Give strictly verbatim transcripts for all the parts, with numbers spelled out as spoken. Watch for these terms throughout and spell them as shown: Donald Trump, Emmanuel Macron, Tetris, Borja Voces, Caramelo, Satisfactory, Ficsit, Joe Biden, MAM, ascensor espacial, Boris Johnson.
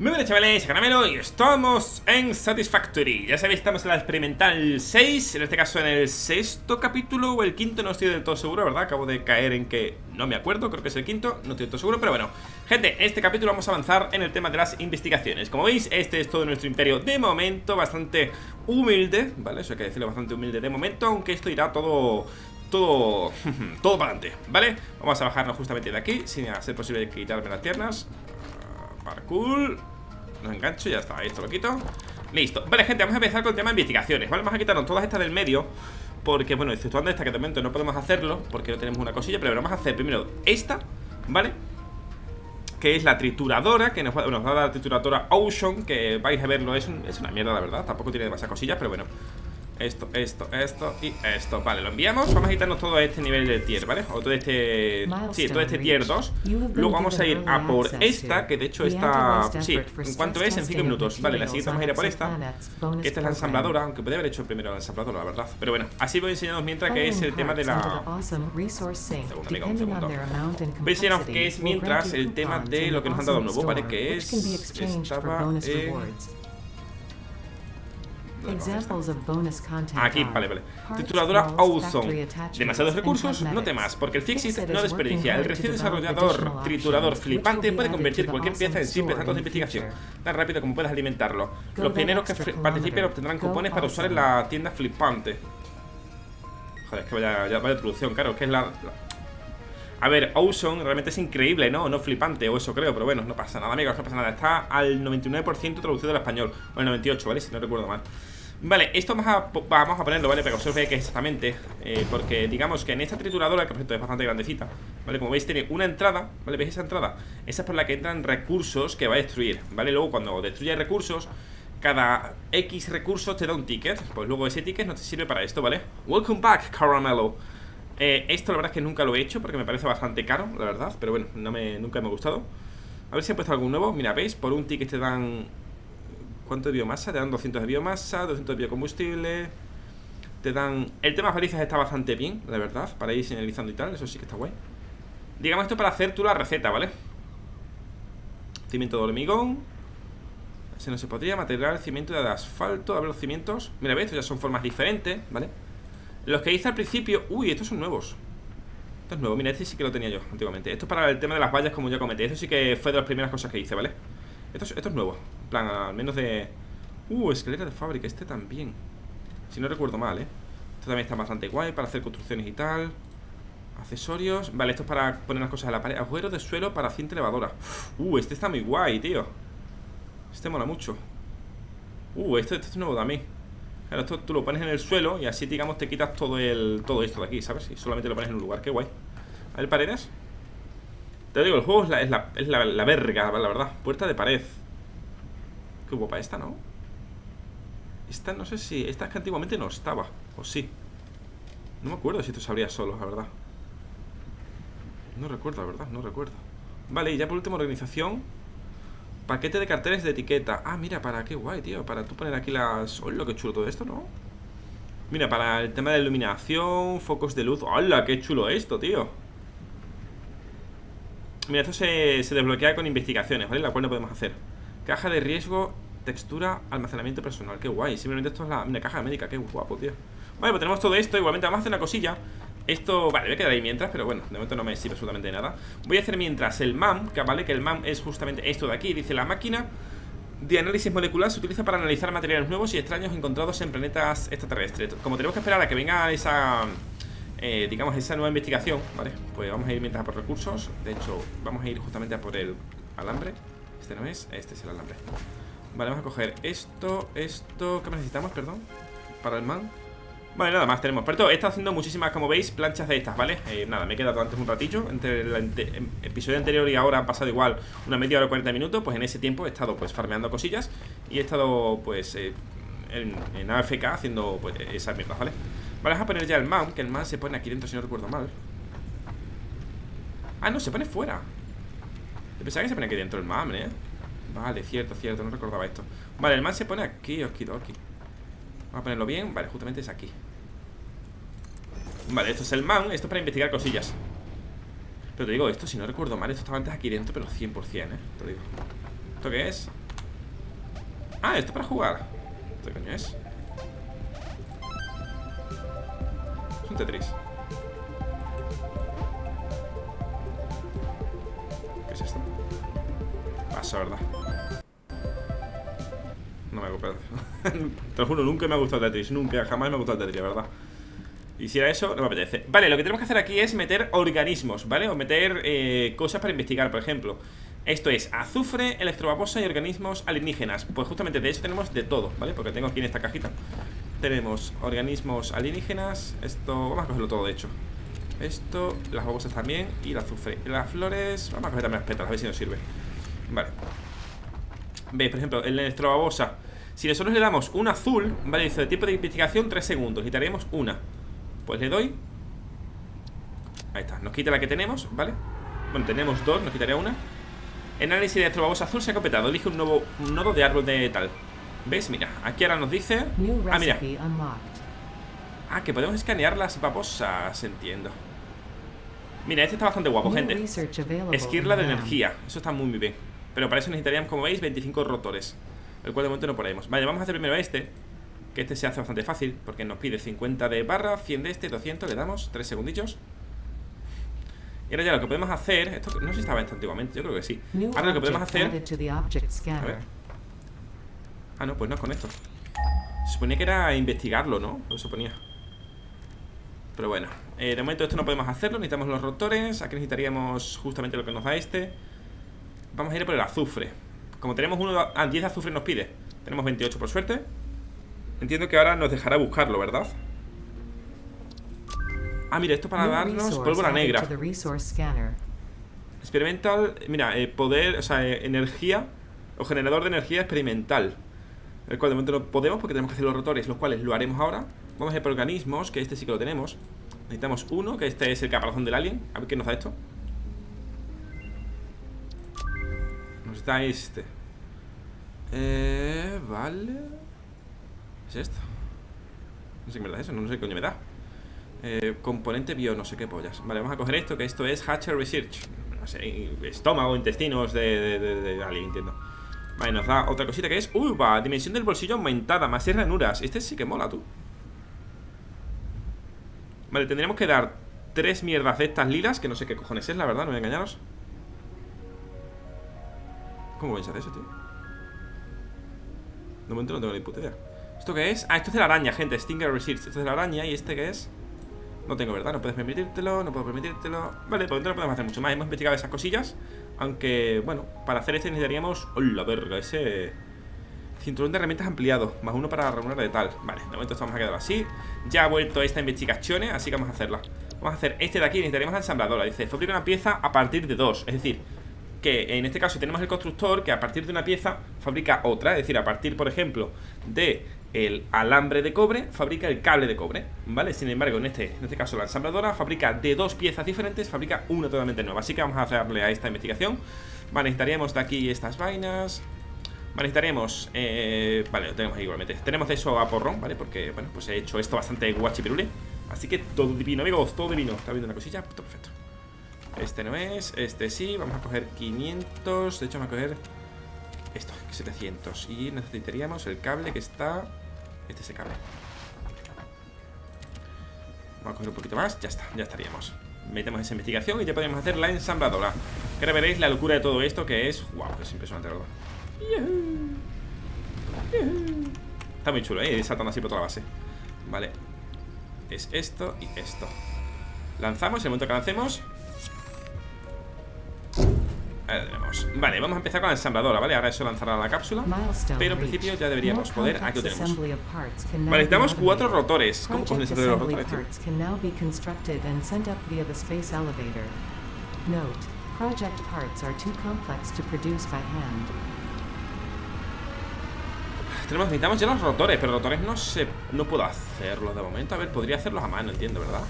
Muy bien, chavales, Caramelo, y estamos en Satisfactory. Ya sabéis, estamos en la experimental seis, en este caso en el sexto capítulo o el quinto, no estoy del todo seguro, ¿verdad? Acabo de caer en que no me acuerdo, creo que es el quinto, no estoy del todo seguro, pero bueno. Gente, en este capítulo vamos a avanzar en el tema de las investigaciones. Como veis, este es todo nuestro imperio de momento, bastante humilde, ¿vale? Eso hay que decirlo, bastante humilde de momento, aunque esto irá todo... Todo, todo para adelante, ¿vale? Vamos a bajarnos justamente de aquí, sin hacer posible quitarme las piernas. Parkour, lo engancho, ya está, esto lo quito. Listo, vale, gente, vamos a empezar con el tema de investigaciones, ¿vale? Vamos a quitarnos todas estas del medio, porque, bueno, exceptuando esta que de momento no podemos hacerlo, porque no tenemos una cosilla, pero vamos a hacer primero esta, ¿vale? Que es la trituradora, que nos, bueno, nos da la trituradora Ocean, que vais a verlo, es, un, es una mierda, la verdad, tampoco tiene demasiadas cosillas, pero bueno. Esto, esto, esto y esto. Vale, lo enviamos. Vamos a quitarnos todo este nivel de tier, ¿vale? O todo este... Sí, todo este tier dos. Luego vamos a ir a por esta, que de hecho está... Sí, ¿en cuánto es? En cinco minutos. Vale, la siguiente vamos a ir a por esta, que esta es la ensambladora, aunque podría haber hecho primero la ensambladora, la verdad. Pero bueno, así voy enseñando mientras que es el tema de la... Un segundo, amigo, un segundo. Voy enseñando que es mientras el tema de lo que nos han dado nuevo, ¿vale? Que es... Estaba... Eh... Aquí, vale, vale. Trituradora Awesome. Demasiados recursos, no temas, porque el Ficsit no desperdicia. El recién desarrollador triturador flipante puede convertir cualquier pieza en simples datos de investigación, tan rápido como puedas alimentarlo. Los pioneros que participen obtendrán cupones para usar en la tienda flipante. Joder, es que vaya, ya vaya traducción, claro, que es la... la... A ver, Ocean realmente es increíble, ¿no? No flipante, o eso creo, pero bueno, no pasa nada, amigos, no pasa nada. Está al noventa y nueve por ciento traducido al español, o al noventa y ocho por ciento, ¿vale? Si no recuerdo mal. Vale, esto vamos a, vamos a ponerlo, ¿vale? Para que os veáis que es exactamente, eh, porque digamos que en esta trituradora, que por cierto es bastante grandecita, ¿vale? Como veis tiene una entrada, ¿vale? ¿Veis esa entrada? Esa es por la que entran recursos que va a destruir, ¿vale? Luego cuando destruye recursos, cada X recursos te da un ticket, pues luego ese ticket no te sirve para esto, ¿vale? Welcome back, Caramelo. Eh, esto la verdad es que nunca lo he hecho porque me parece bastante caro, la verdad, pero bueno, no me, nunca me ha gustado. A ver si he puesto algún nuevo. Mira, veis, por un ticket te dan... ¿Cuánto de biomasa? Te dan doscientos de biomasa, doscientos de biocombustible. Te dan... El tema de balizas está bastante bien, la verdad, para ir señalizando y tal, eso sí que está guay. Digamos esto para hacer tú la receta, ¿vale? Cimiento de hormigón. Ese no se podría, material, cimiento de asfalto. A ver los cimientos, mira, veis, estos ya son formas diferentes, ¿vale? Los que hice al principio... Uy, estos son nuevos. Esto es nuevo, mira, este sí que lo tenía yo antiguamente. Esto es para el tema de las vallas, como ya comenté. Esto sí que fue de las primeras cosas que hice, ¿vale? Esto es, esto es nuevo, en plan, al menos de... Uh, escalera de fábrica, este también, si no recuerdo mal, ¿eh? Esto también está bastante guay para hacer construcciones y tal. Accesorios. Vale, esto es para poner las cosas a la pared. Agujero de suelo para cinta elevadora. Uh, este está muy guay, tío. Este mola mucho. Uh, este, este es nuevo también. Claro, esto tú lo pones en el suelo y así, digamos, te quitas todo el todo esto de aquí, ¿sabes? Y solamente lo pones en un lugar, qué guay. A ver, paredes. Te digo, el juego es la, es la, es la, la verga, la verdad. Puerta de pared. Qué guapa esta, ¿no? Esta, no sé si... Esta es que antiguamente no estaba, o sí. No me acuerdo si esto se abría solo, la verdad. No recuerdo, la verdad, no recuerdo. Vale, y ya por último, organización. Paquete de carteles de etiqueta. Ah, mira, para qué guay, tío. Para tú poner aquí las... ¡Hola, qué chulo todo esto!, ¿no? Mira, para el tema de iluminación, focos de luz. ¡Hola, qué chulo esto, tío! Mira, esto se, se desbloquea con investigaciones, ¿vale? La cual no podemos hacer. Caja de riesgo, textura, almacenamiento personal. ¡Qué guay! Simplemente esto es la... Mira, caja médica. ¡Qué guapo, tío! Vale, pues tenemos todo esto. Igualmente vamos a hacer una cosilla. Esto, vale, voy a quedar ahí mientras, pero bueno, de momento no me sirve absolutamente nada. Voy a hacer mientras el M A M, que vale, que el M A M es justamente esto de aquí. Dice, la máquina de análisis molecular se utiliza para analizar materiales nuevos y extraños encontrados en planetas extraterrestres. Como tenemos que esperar a que venga esa, eh, digamos, esa nueva investigación, vale, pues vamos a ir mientras a por recursos. De hecho, vamos a ir justamente a por el alambre. Este no es, este es el alambre. Vale, vamos a coger esto, esto, ¿qué necesitamos, perdón? Para el M A M. Vale, nada más tenemos. Por cierto, he estado haciendo muchísimas, como veis, planchas de estas, ¿vale? Eh, nada, me he quedado antes un ratillo. Entre el ante episodio anterior y ahora han pasado igual una media hora o cuarenta minutos. Pues en ese tiempo he estado, pues, farmeando cosillas. Y he estado, pues, eh, en, en A F K haciendo, pues, esas mierdas, ¿vale? Vale, vamos a poner ya el mount, que el mount se pone aquí dentro, si no recuerdo mal. Ah, no, se pone fuera. Pensaba que se pone aquí dentro el mount, ¿eh? Vale, cierto, cierto, no recordaba esto. Vale, el mount se pone aquí, okidoki. Vamos a ponerlo bien, vale, justamente es aquí. Vale, esto es el M A M, esto es para investigar cosillas. Pero te digo, esto si no recuerdo mal, esto estaba antes aquí dentro, pero cien por cien, eh, te digo. ¿Esto qué es? Ah, esto para jugar. ¿Qué coño es? Es un Tetris. ¿Qué es esto? Pasa, ¿verdad? No me acuerdo. Te lo juro, nunca me ha gustado el Tetris. Nunca, jamás me ha gustado el Tetris, ¿verdad? Hiciera eso, no me apetece. Vale, lo que tenemos que hacer aquí es meter organismos, ¿vale? O meter eh, cosas para investigar, por ejemplo. Esto es azufre, electrobabosa y organismos alienígenas. Pues justamente de eso tenemos de todo, ¿vale? Porque tengo aquí en esta cajita. Tenemos organismos alienígenas. Esto, vamos a cogerlo todo, de hecho. Esto, las babosas también. Y el azufre, las flores. Vamos a coger también las pétalas, a ver si nos sirve. Vale. Veis, por ejemplo, el electrobabosa. Si nosotros le damos un azul, ¿vale? Dice de tipo de investigación tres segundos. Quitaríamos una. Pues le doy. Ahí está, nos quita la que tenemos, ¿vale? Bueno, tenemos dos, nos quitaría una. El análisis de electrobabosa azul se ha completado. Elige un nuevo un nodo de árbol de tal. ¿Ves? Mira, aquí ahora nos dice. Ah, mira. Ah, que podemos escanear las babosas, entiendo. Mira, este está bastante guapo, gente. Esquirla de energía, eso está muy, muy bien. Pero para eso necesitaríamos, como veis, veinticinco rotores. El cual de momento no ponemos. Vale, vamos a hacer primero este. Que este se hace bastante fácil, porque nos pide cincuenta de barra, cien de este, doscientos, le damos tres segundillos. Y ahora ya lo que podemos hacer, esto no sé si estaba esto antiguamente, yo creo que sí. Ahora lo que podemos hacer, a ver. Ah, no, pues no es con esto. Se suponía que era investigarlo, ¿no? Lo suponía. Pero bueno, eh, de momento esto no podemos hacerlo, necesitamos los rotores. Aquí necesitaríamos justamente lo que nos da este. Vamos a ir por el azufre. Como tenemos uno a diez de azufre nos pide. Tenemos veintiocho por suerte. Entiendo que ahora nos dejará buscarlo, ¿verdad? Ah, mira, esto para darnos pólvora negra. Experimental, mira, eh, poder, o sea, eh, energía o generador de energía experimental. El cual de momento no podemos porque tenemos que hacer los rotores, los cuales lo haremos ahora. Vamos a ir por organismos, que este sí que lo tenemos. Necesitamos uno, que este es el caparazón del alien. A ver qué nos da esto. Nos da este. Eh, vale. ¿Es esto? No sé qué me da eso, no sé qué coño me da. eh, Componente bio, no sé qué pollas. Vale, vamos a coger esto, que esto es Hatcher Research. No sé, estómago, intestinos de, de, de, de alien, entiendo. Vale, nos da otra cosita que es uva, dimensión del bolsillo aumentada, más seis ranuras. Este sí que mola, tú. Vale, tendríamos que dar tres mierdas de estas lilas, que no sé qué cojones es, la verdad, no voy a engañaros. ¿Cómo vais a hacer eso, tío? De momento no tengo ni puta idea. ¿Esto qué es? Ah, esto es de la araña, gente. Stinger Research. Esto es de la araña. ¿Y este qué es? No tengo, ¿verdad? No puedes permitírtelo. No puedo permitírtelo. Vale, por dentro no podemos hacer mucho más. Hemos investigado esas cosillas. Aunque, bueno, para hacer este necesitaríamos... ¡Oh, la verga! Ese... cinturón de herramientas ampliado. Más uno para remunerar de tal. Vale, de momento esto vamos a quedar así. Ya ha vuelto esta investigación, así que vamos a hacerla. Vamos a hacer este de aquí. Necesitaremos la ensambladora. Dice, fabrica una pieza a partir de dos. Es decir, que en este caso tenemos el constructor que a partir de una pieza fabrica otra. Es decir, a partir, por ejemplo, de... el alambre de cobre fabrica el cable de cobre, ¿vale? Sin embargo, en este, en este caso la ensambladora fabrica de dos piezas diferentes, fabrica una totalmente nueva. Así que vamos a hacerle a esta investigación. Vale, necesitaríamos de aquí estas vainas. Vale, necesitaremos... Eh, vale, lo tenemos ahí igualmente. Tenemos eso a porrón, ¿vale? Porque, bueno, pues he hecho esto bastante guachipirule. Así que todo divino, amigos, todo divino. Está viendo una cosilla, todo perfecto. Este no es, este sí. Vamos a coger quinientos, de hecho vamos a coger... esto, setecientos. Y necesitaríamos el cable que está... Este es el cable. Vamos a coger un poquito más. Ya está, ya estaríamos. Metemos esa investigación y ya podemos hacer la ensambladora. Que ahora veréis la locura de todo esto, que es... wow, es impresionante, ¿verdad? Está muy chulo, ¿eh? Saltando así por toda la base. Vale. Es esto y esto. Lanzamos, en el momento que lancemos... ahí lo tenemos. Vale, vamos a empezar con la ensambladora, ¿vale? Ahora eso lanzará la cápsula. Pero en principio ya deberíamos poder... aquí lo tenemos. Vale, necesitamos cuatro rotores. ¿Cómo cogen los rotores, tío? Tenemos, necesitamos ya los rotores, pero rotores no sé... no puedo hacerlos de momento. A ver, podría hacerlos a mano, entiendo, ¿verdad?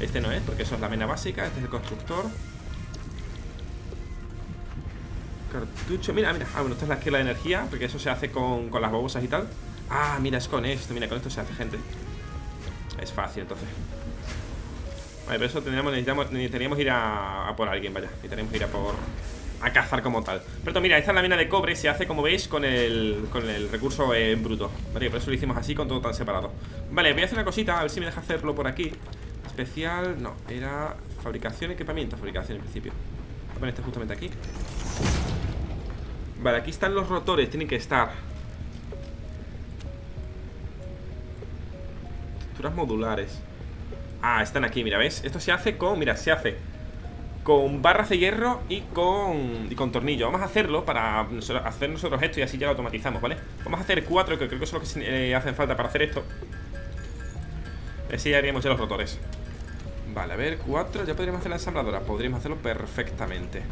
Este no es, porque eso es la mena básica. Este es el constructor. Cartucho, mira, mira. Ah, bueno, esta es la esquirla de energía, porque eso se hace con, con las babosas y tal. Ah, mira, es con esto, mira, con esto se hace, gente. Es fácil, entonces. Vale, pero eso tendríamos, necesitamos, necesitaríamos ir a, a por alguien, vaya. Necesitaríamos ir a por a cazar como tal. Pero mira, esta es la mina de cobre. Se hace, como veis, con el, con el recurso en eh, bruto. Vale, por eso lo hicimos así, con todo tan separado. Vale, voy a hacer una cosita, a ver si me deja hacerlo por aquí. Especial, no, era fabricación, equipamiento, fabricación en principio. Voy a poner este justamente aquí. Vale, aquí están los rotores, tienen que estar. Estructuras modulares. Ah, están aquí, mira, ¿ves? Esto se hace con, mira, se hace con barras de hierro y con, y con tornillo. Vamos a hacerlo para hacer nosotros esto y así ya lo automatizamos, ¿vale? Vamos a hacer cuatro, que creo que son los que eh, hacen falta para hacer esto. Así ya haríamos ya los rotores. Vale, a ver, cuatro, ya podríamos hacer la ensambladora. Podríamos hacerlo perfectamente.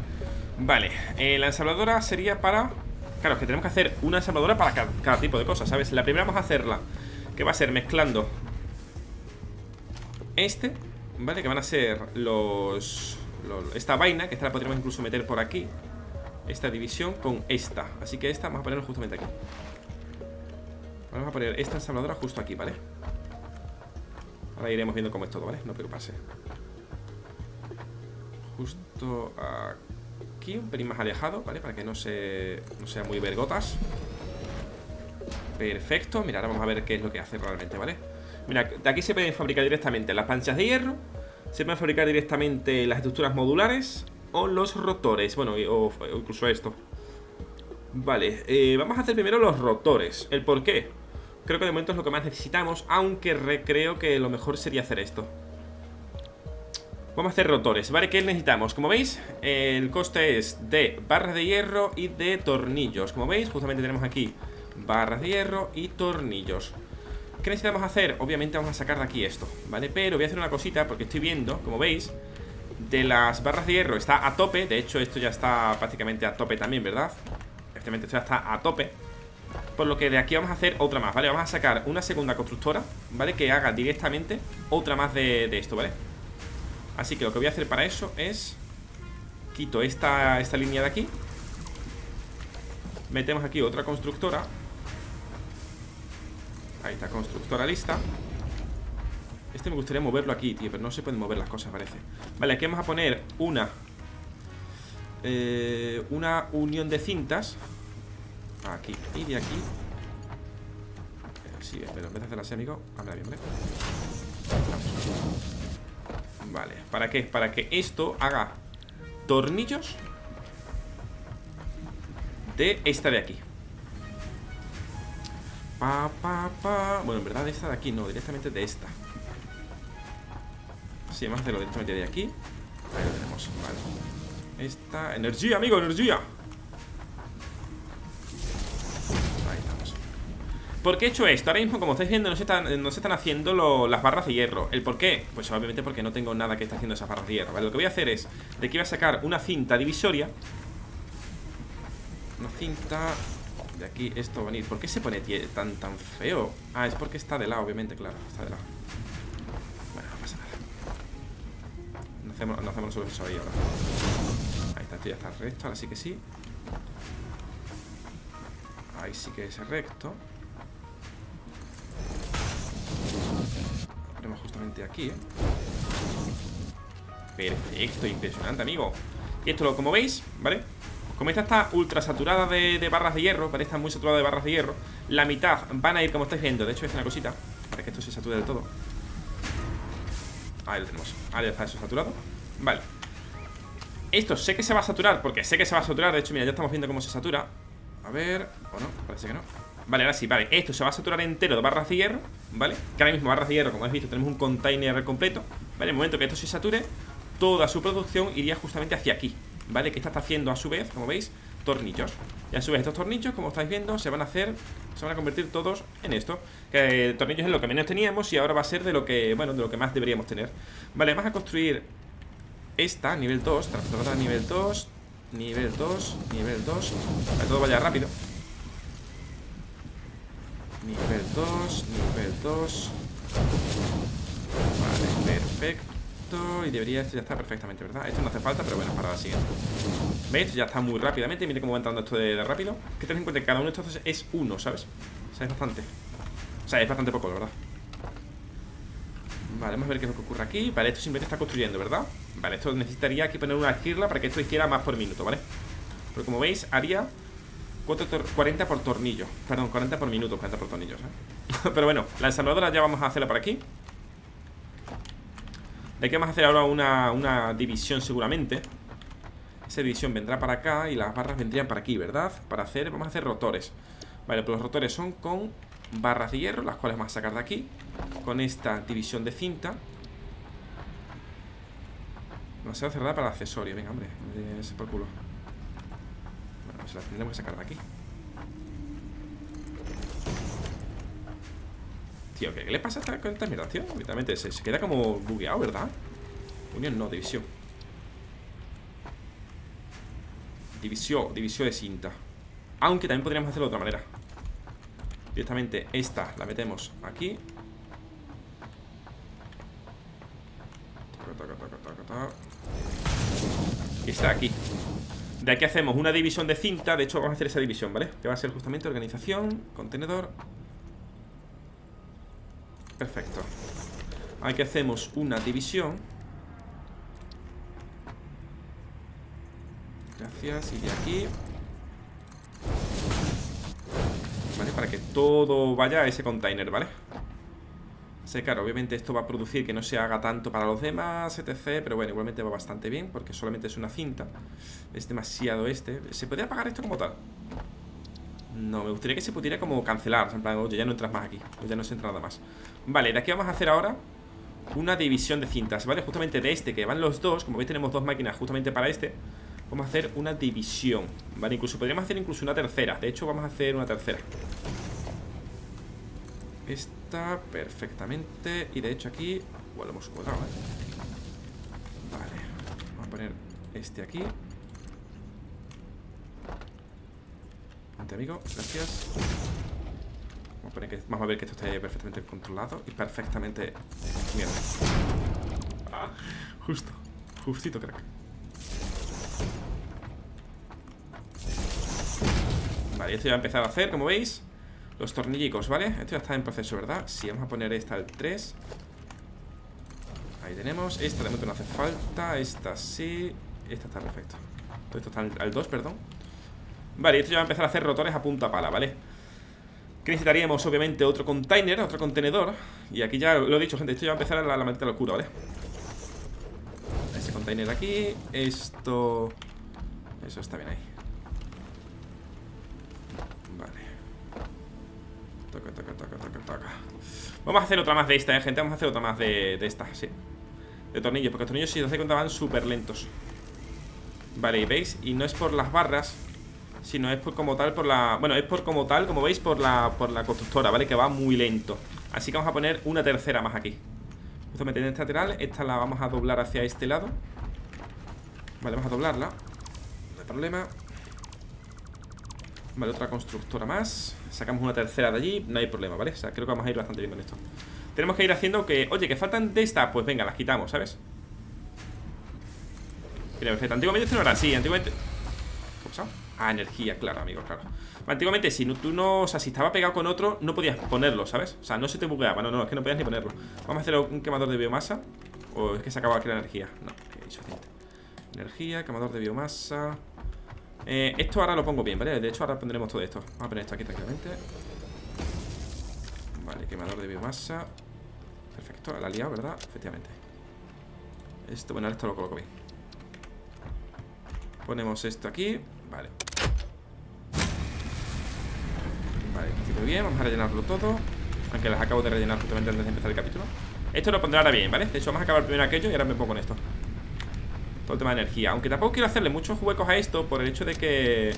Vale, eh, la ensambladora sería para... Claro, es que tenemos que hacer una ensambladora para cada, cada tipo de cosas, ¿sabes? La primera vamos a hacerla, que va a ser mezclando este, ¿vale? Que van a ser los... los esta vaina, que esta la podríamos incluso meter por aquí. Esta división con esta. Así que esta vamos a ponerla justamente aquí. Vamos a poner esta ensambladora justo aquí, ¿vale? Ahora iremos viendo cómo es todo, ¿vale? No preocuparse. Justo aquí. Aquí, un pelín más alejado, ¿vale? Para que no, se, no sea muy vergotas. Perfecto. Mira, ahora vamos a ver qué es lo que hace realmente, ¿vale? Mira, de aquí se pueden fabricar directamente las planchas de hierro. Se pueden fabricar directamente las estructuras modulares o los rotores. Bueno, o, o incluso esto. Vale, eh, vamos a hacer primero los rotores. ¿El por qué? Creo que de momento es lo que más necesitamos, aunque recreo que lo mejor sería hacer esto. Vamos a hacer rotores, ¿vale? ¿Qué necesitamos? Como veis, el coste es de barras de hierro y de tornillos. Como veis, justamente tenemos aquí barras de hierro y tornillos. ¿Qué necesitamos hacer? Obviamente vamos a sacar de aquí esto, ¿vale? Pero voy a hacer una cosita porque estoy viendo, como veis, de las barras de hierro está a tope. De hecho, esto ya está prácticamente a tope también, ¿verdad? Efectivamente, esto ya está a tope. Por lo que de aquí vamos a hacer otra más, ¿vale? Vamos a sacar una segunda constructora, ¿vale? Que haga directamente otra más de, de esto, ¿vale? Así que lo que voy a hacer para eso es quito esta, esta línea de aquí. Metemos aquí otra constructora. Ahí está, constructora lista. Este me gustaría moverlo aquí, tío, pero no se pueden mover las cosas, parece. Vale, aquí vamos a poner una eh, una unión de cintas. Aquí, y de aquí. Sí, pero en vez de hacerla así, amigo, habla bien, ¿vale? Vamos. Vale, ¿para qué? Para que esto haga tornillos de esta de aquí. Pa, pa, pa. Bueno, en verdad de esta de aquí no, directamente de esta. Sí, vamos a hacerlo directamente de aquí. Ahí lo tenemos, vale. Esta, energía, amigo, energía. Ahí estamos. ¿Por qué he hecho esto? Ahora mismo, como estáis viendo, no se están, no se están haciendo lo, las barras de hierro. ¿El por qué? Pues obviamente porque no tengo nada que esté haciendo esas barras de hierro, ¿vale? Lo que voy a hacer es, de aquí voy a sacar una cinta divisoria. Una cinta. De aquí esto va a venir. ¿Por qué se pone tan, tan feo? Ah, es porque está de lado, obviamente, claro. Está de lado. Bueno, no pasa nada. No hacemos, no hacemos nosotros eso ahí ahora. Ahí está, esto ya está recto, ahora sí que sí. Ahí sí que es recto. Justamente aquí, ¿eh? Perfecto, impresionante, amigo. Y esto, como veis, ¿vale? Como esta está ultra saturada de, de barras de hierro, ¿vale? Está muy saturada de barras de hierro. La mitad van a ir, como estáis viendo. De hecho, es una cosita para que esto se sature del todo. Ahí lo tenemos. Ahí está eso saturado. Vale. Esto sé que se va a saturar, porque sé que se va a saturar. De hecho, mira, ya estamos viendo cómo se satura. A ver... ¿O no? Parece que no. Vale, ahora sí, vale, esto se va a saturar entero de barras de hierro, ¿vale? Que ahora mismo barras de hierro, como habéis visto, tenemos un container completo. Vale, en el momento que esto se sature, toda su producción iría justamente hacia aquí, ¿vale? Que esta está haciendo a su vez, como veis, tornillos. Y a su vez estos tornillos, como estáis viendo, se van a hacer, se van a convertir todos en esto. Que eh, tornillos es lo que menos teníamos y ahora va a ser de lo que, bueno, de lo que más deberíamos tener. Vale, vamos a construir esta, nivel dos, transformadora nivel dos, nivel dos, nivel dos, para que todo vaya rápido. Nivel dos, nivel dos. Vale, perfecto. Y debería, esto ya está perfectamente, ¿verdad? Esto no hace falta, pero bueno, para la siguiente. ¿Veis? Esto ya está muy rápidamente. Mire cómo va entrando esto de, de rápido. Que tened en cuenta que cada uno de estos es uno, ¿sabes? O sea, es bastante. O sea, es bastante poco, la verdad. Vale, vamos a ver qué es lo que ocurre aquí. Vale, esto simplemente está construyendo, ¿verdad? Vale, esto necesitaría aquí poner una esquirla para que esto hiciera más por minuto, ¿vale? Pero como veis, haría cuarenta por tornillo. Perdón, cuarenta por minuto, cuarenta por tornillos, ¿eh? Pero bueno, la ensambladora ya vamos a hacerla por aquí. De aquí vamos a hacer ahora una, una división seguramente. Esa división vendrá para acá y las barras vendrían para aquí, ¿verdad? Para hacer, vamos a hacer rotores. Vale, pues los rotores son con barras de hierro, las cuales vamos a sacar de aquí. Con esta división de cinta. No se va a cerrar para accesorios, venga, hombre, ese por culo. Bueno, se las tendremos que sacar de aquí. Tío, ¿qué, qué le pasa a esta, esta mierda, tío? Literalmente se, se queda como bugueado, ¿verdad? Unión no, división. División, división de cinta. Aunque también podríamos hacerlo de otra manera. Directamente esta la metemos aquí. Y está aquí. De aquí hacemos una división de cinta. De hecho vamos a hacer esa división, ¿vale? Que va a ser justamente organización, contenedor. Perfecto. Aquí hacemos una división. Gracias, y de aquí, ¿vale? Para que todo vaya a ese container, ¿vale? Sí, claro, obviamente esto va a producir que no se haga tanto para los demás, etcétera. Pero bueno, igualmente va bastante bien, porque solamente es una cinta. Es demasiado este. ¿Se podría apagar esto como tal? No, me gustaría que se pudiera como cancelar. En plan, oye, ya no entras más aquí, ya no se entra nada más. Vale, de aquí vamos a hacer ahora una división de cintas, ¿vale? Justamente de este, que van los dos. Como veis tenemos dos máquinas justamente para este. Vamos a hacer una división, ¿vale? Incluso podríamos hacer incluso una tercera. De hecho, vamos a hacer una tercera. Este perfectamente. Y de hecho aquí, bueno, lo hemos cuadrado, ¿vale? Vale, vamos a poner este aquí. Ponte, amigo, gracias. Vamos a, poner que, vamos a ver que esto esté perfectamente controlado. Y perfectamente. Mierda. Ah, justo, justito, crack. Vale, esto ya va a empezar a hacer, como veis. Los tornillicos, ¿vale? Esto ya está en proceso, ¿verdad? Sí, vamos a poner esta al tres. Ahí tenemos. Esta de momento no hace falta. Esta sí. Esta está perfecto. Todo esto está al dos, perdón. Vale, esto ya va a empezar a hacer rotores a punta pala, ¿vale? Que necesitaríamos, obviamente, otro container, otro contenedor. Y aquí ya lo he dicho, gente. Esto ya va a empezar a la, la maldita locura, ¿vale? Ese container aquí. Esto. Eso está bien ahí. Toca, toca, toca, toca, toca. Vamos a hacer otra más de esta, ¿eh, gente? Vamos a hacer otra más de, de esta, sí. De tornillos, porque los tornillos, si os dais cuenta, van súper lentos. Vale, y veis, y no es por las barras, sino es por como tal, por la... Bueno, es por como tal, como veis, por la, por la constructora, ¿vale? Que va muy lento. Así que vamos a poner una tercera más aquí. Justamente en este lateral, esta la vamos a doblar hacia este lado. Vale, vamos a doblarla. No hay problema. Vale, otra constructora más. Sacamos una tercera de allí, no hay problema, ¿vale? O sea, creo que vamos a ir bastante bien con esto. Tenemos que ir haciendo que, oye, que faltan de esta. Pues venga, las quitamos, ¿sabes? Mira, perfecto, antiguamente esto no era así. Antiguamente... ¿Qué ha pasado? Ah, energía, claro, amigos, claro. Antiguamente, si no, tú no... O sea, si estaba pegado con otro, no podías ponerlo, ¿sabes? O sea, no se te bugueaba, no, no, es que no podías ni ponerlo. Vamos a hacer un quemador de biomasa. O es que se acaba aquí la energía. No, que okay, suficiente. Energía, quemador de biomasa. Eh, esto ahora lo pongo bien, ¿vale? De hecho ahora pondremos todo esto. Vamos a poner esto aquí tranquilamente. Vale, quemador de biomasa. Perfecto, la ha liado, ¿verdad? Efectivamente. Esto, bueno, esto lo coloco bien. Ponemos esto aquí. Vale. Vale, muy bien, vamos a rellenarlo todo. Aunque las acabo de rellenar justamente antes de empezar el capítulo. Esto lo pondré ahora bien, ¿vale? De hecho vamos a acabar primero aquello y ahora me pongo con esto. Todo el tema de energía. Aunque tampoco quiero hacerle muchos huecos a esto por el hecho de que...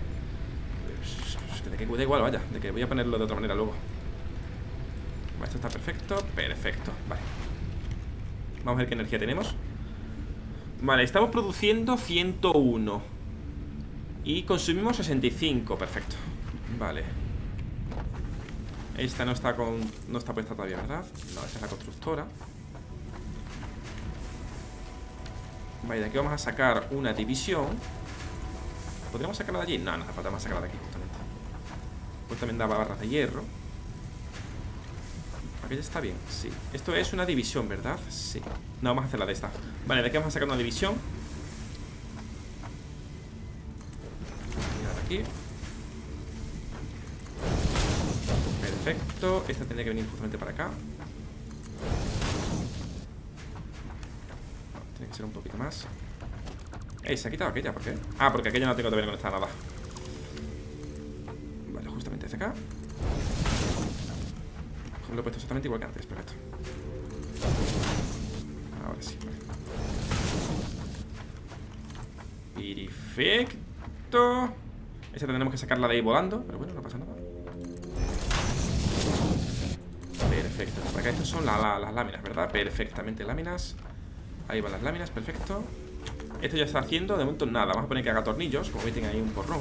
De que da igual, vaya. De que voy a ponerlo de otra manera luego. Vale, esto está perfecto. Perfecto. Vale. Vamos a ver qué energía tenemos. Vale, estamos produciendo ciento uno. Y consumimos sesenta y cinco. Perfecto. Vale. Esta no está con... No está puesta todavía, ¿verdad? No, esta es la constructora. Vale, de aquí vamos a sacar una división. ¿Podríamos sacarla de allí? No, no hace falta más sacarla de aquí, justamente. Pues también daba barras de hierro. Aquella está bien, sí. Esto es una división, ¿verdad? Sí. No, vamos a hacerla de esta. Vale, de aquí vamos a sacar una división. aquí. Perfecto. Esta tendría que venir justamente para acá. Tiene que ser un poquito más. Ey, se ha quitado aquella, ¿por qué? Ah, porque aquella no tengo todavía conectada nada. Vale, justamente hacia acá. Lo he puesto exactamente igual que antes, perfecto. Ahora sí, vale. Perfecto. Esta tendremos que sacarla de ahí volando, pero bueno, no pasa nada. Perfecto, para acá estas son la, la, las láminas, ¿verdad? Perfectamente láminas. Ahí van las láminas, perfecto. Esto ya está haciendo, de momento nada. Vamos a poner que haga tornillos, como veis, tienen ahí un porrón.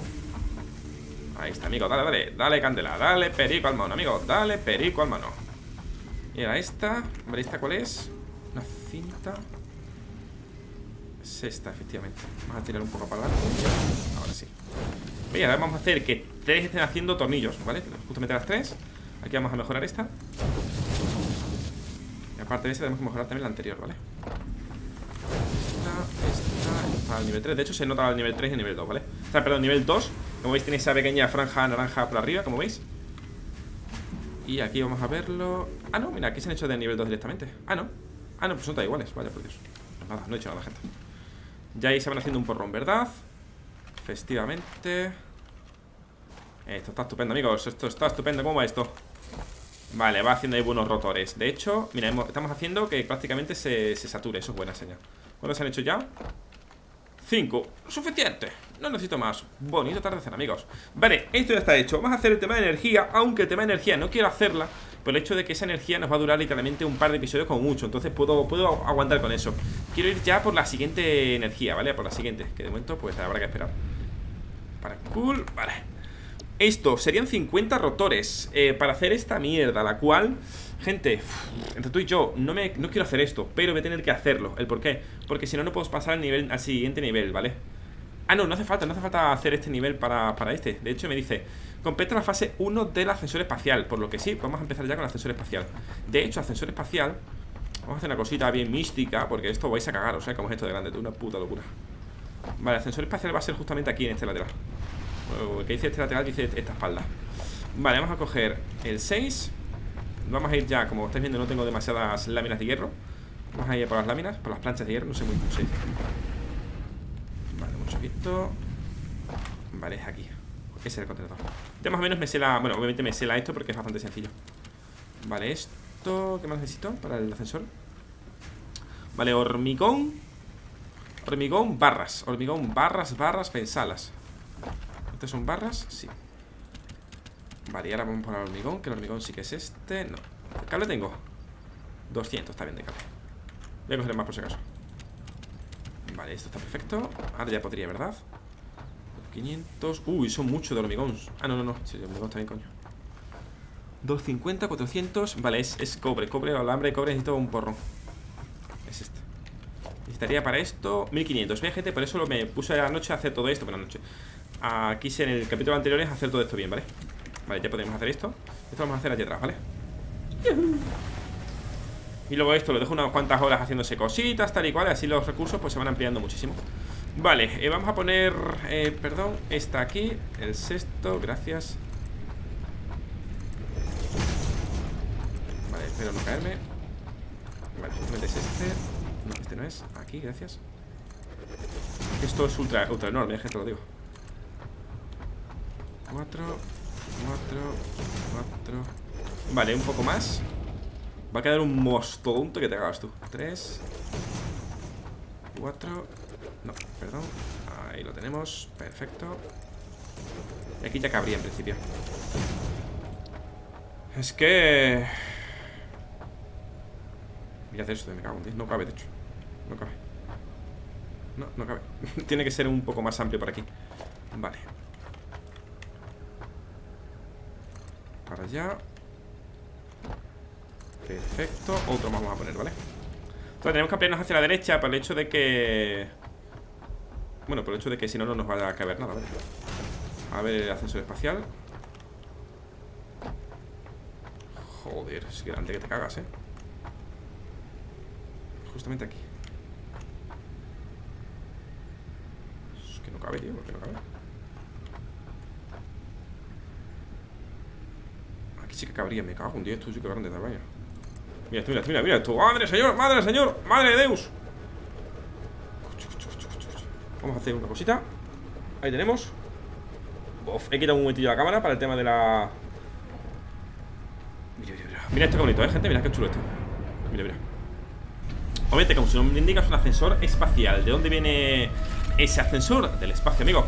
Ahí está, amigo, dale, dale. Dale candela, dale perico al mano, amigo. Dale perico al mano. Y ahora esta, ¿veréis esta cuál es? Una cinta. Es esta, efectivamente. Vamos a tirar un poco para adelante. Ahora sí. Bien, ahora vamos a hacer que tres estén haciendo tornillos, ¿vale? Justamente las tres. Aquí vamos a mejorar esta. Y aparte de esta tenemos que mejorar también la anterior, ¿vale? Esta, esta, esta al nivel tres. De hecho se nota al nivel tres y al nivel dos, ¿vale? O sea, perdón, nivel dos. Como veis tiene esa pequeña franja naranja por arriba, como veis. Y aquí vamos a verlo. Ah, no, mira, aquí se han hecho de nivel dos directamente. Ah, no. Ah, no, pues son todas iguales. Vaya, por Dios. Nada, no he hecho nada, gente. Ya ahí se van haciendo un porrón, ¿verdad? Festivamente. Esto está estupendo, amigos. Esto está estupendo. ¿Cómo va esto? Vale, va haciendo ahí buenos rotores. De hecho, mira, hemos, estamos haciendo que prácticamente se, se sature. Eso es buena señal. ¿Cuántos se han hecho ya? Cinco. Suficiente. No necesito más. Bonito atardecer, amigos. Vale, esto ya está hecho. Vamos a hacer el tema de energía. Aunque el tema de energía no quiero hacerla por el hecho de que esa energía nos va a durar literalmente un par de episodios como mucho. Entonces puedo, puedo aguantar con eso. Quiero ir ya por la siguiente energía, ¿vale? Por la siguiente. Que de momento pues habrá que esperar. Para cool. Vale. Esto, serían cincuenta rotores eh, para hacer esta mierda, la cual, gente, entre tú y yo, no, me, no quiero hacer esto, pero voy a tener que hacerlo. ¿El por qué? Porque si no, no puedo pasar al, nivel, al siguiente nivel, ¿vale? Ah, no, no hace falta, no hace falta hacer este nivel para, para este. De hecho, me dice, completa la fase uno del ascensor espacial, por lo que sí, vamos a empezar ya con el ascensor espacial. De hecho, ascensor espacial, vamos a hacer una cosita bien mística, porque esto vais a cagar, o sea, como es esto de grande, una puta locura. Vale, ascensor espacial va a ser justamente aquí en este lateral. Que dice este lateral, dice esta espalda. Vale, vamos a coger el seis. Vamos a ir ya, como estáis viendo, no tengo demasiadas láminas de hierro. Vamos a ir por las láminas, por las planchas de hierro. No sé muy bien cómo se dice. Vale, un poquito. Vale, es aquí. Ese es el contenedor. Ya más o menos me sela, bueno, obviamente me sela esto porque es bastante sencillo. Vale, esto, ¿qué más necesito para el ascensor? Vale, hormigón. Hormigón, barras. Hormigón, barras, barras, pensalas. ¿Estas son barras? Sí. Vale, y ahora vamos por el hormigón. Que el hormigón sí que es este. No. ¿El cable tengo? doscientos, está bien de cable. Voy a coger más por si acaso. Vale, esto está perfecto. Ahora ya podría, ¿verdad? quinientos. Uy, son muchos de hormigón. Ah, no, no, no. Sí, el hormigón está bien, coño. doscientos cincuenta, cuatrocientos. Vale, es, es cobre. Cobre, alambre de cobre. Necesito un porrón. Es este. Necesitaría para esto mil quinientos. Bien, gente, por eso me puse a la noche a hacer todo esto. Buenas noches. Aquí en el capítulo anterior es hacer todo esto bien, ¿vale? Vale, ya podemos hacer esto. Esto lo vamos a hacer aquí atrás, ¿vale? ¡Yuhu! Y luego esto lo dejo unas cuantas horas haciéndose cositas, tal y cual. Así los recursos pues se van ampliando muchísimo. Vale, eh, vamos a poner, eh, perdón, esta aquí. El sexto, gracias. Vale, espero no caerme. Vale, justamente es este. No, este no es, aquí, gracias. Esto es ultra, ultra enorme, gente, lo digo. Cuatro, cuatro, cuatro. Vale, un poco más. Va a quedar un mastodonte que te cagas tú. Tres, cuatro. No, perdón. Ahí lo tenemos, perfecto. Y aquí ya cabría en principio. Es que... voy a hacer esto, me cago en diez. No cabe, de hecho. No cabe. No, no cabe. Tiene que ser un poco más amplio por aquí. Vale. Para allá. Perfecto. Otro más vamos a poner, ¿vale? Entonces tenemos que ampliarnos hacia la derecha por el hecho de que... bueno, por el hecho de que si no, no nos va a caber nada, ¿vale? A ver el ascensor espacial. Joder, es grande que te cagas, ¿eh? Justamente aquí. Es que no cabe, tío, porque no cabe. sí que cabría. Me cago en diez, tú sí que grande tamaño. Mira esto, mira, mira, mira esto. ¡Madre señor! ¡Madre señor! ¡Madre de Deus! Vamos a hacer una cosita. Ahí tenemos. Uf, he quitado un momentillo la cámara para el tema de la... Mira, mira, mira. Mira esto que bonito, eh, gente. Mira qué chulo esto. Mira, mira. Obviamente, como su nombre indica, es un ascensor espacial. ¿De dónde viene ese ascensor? Del espacio, amigo.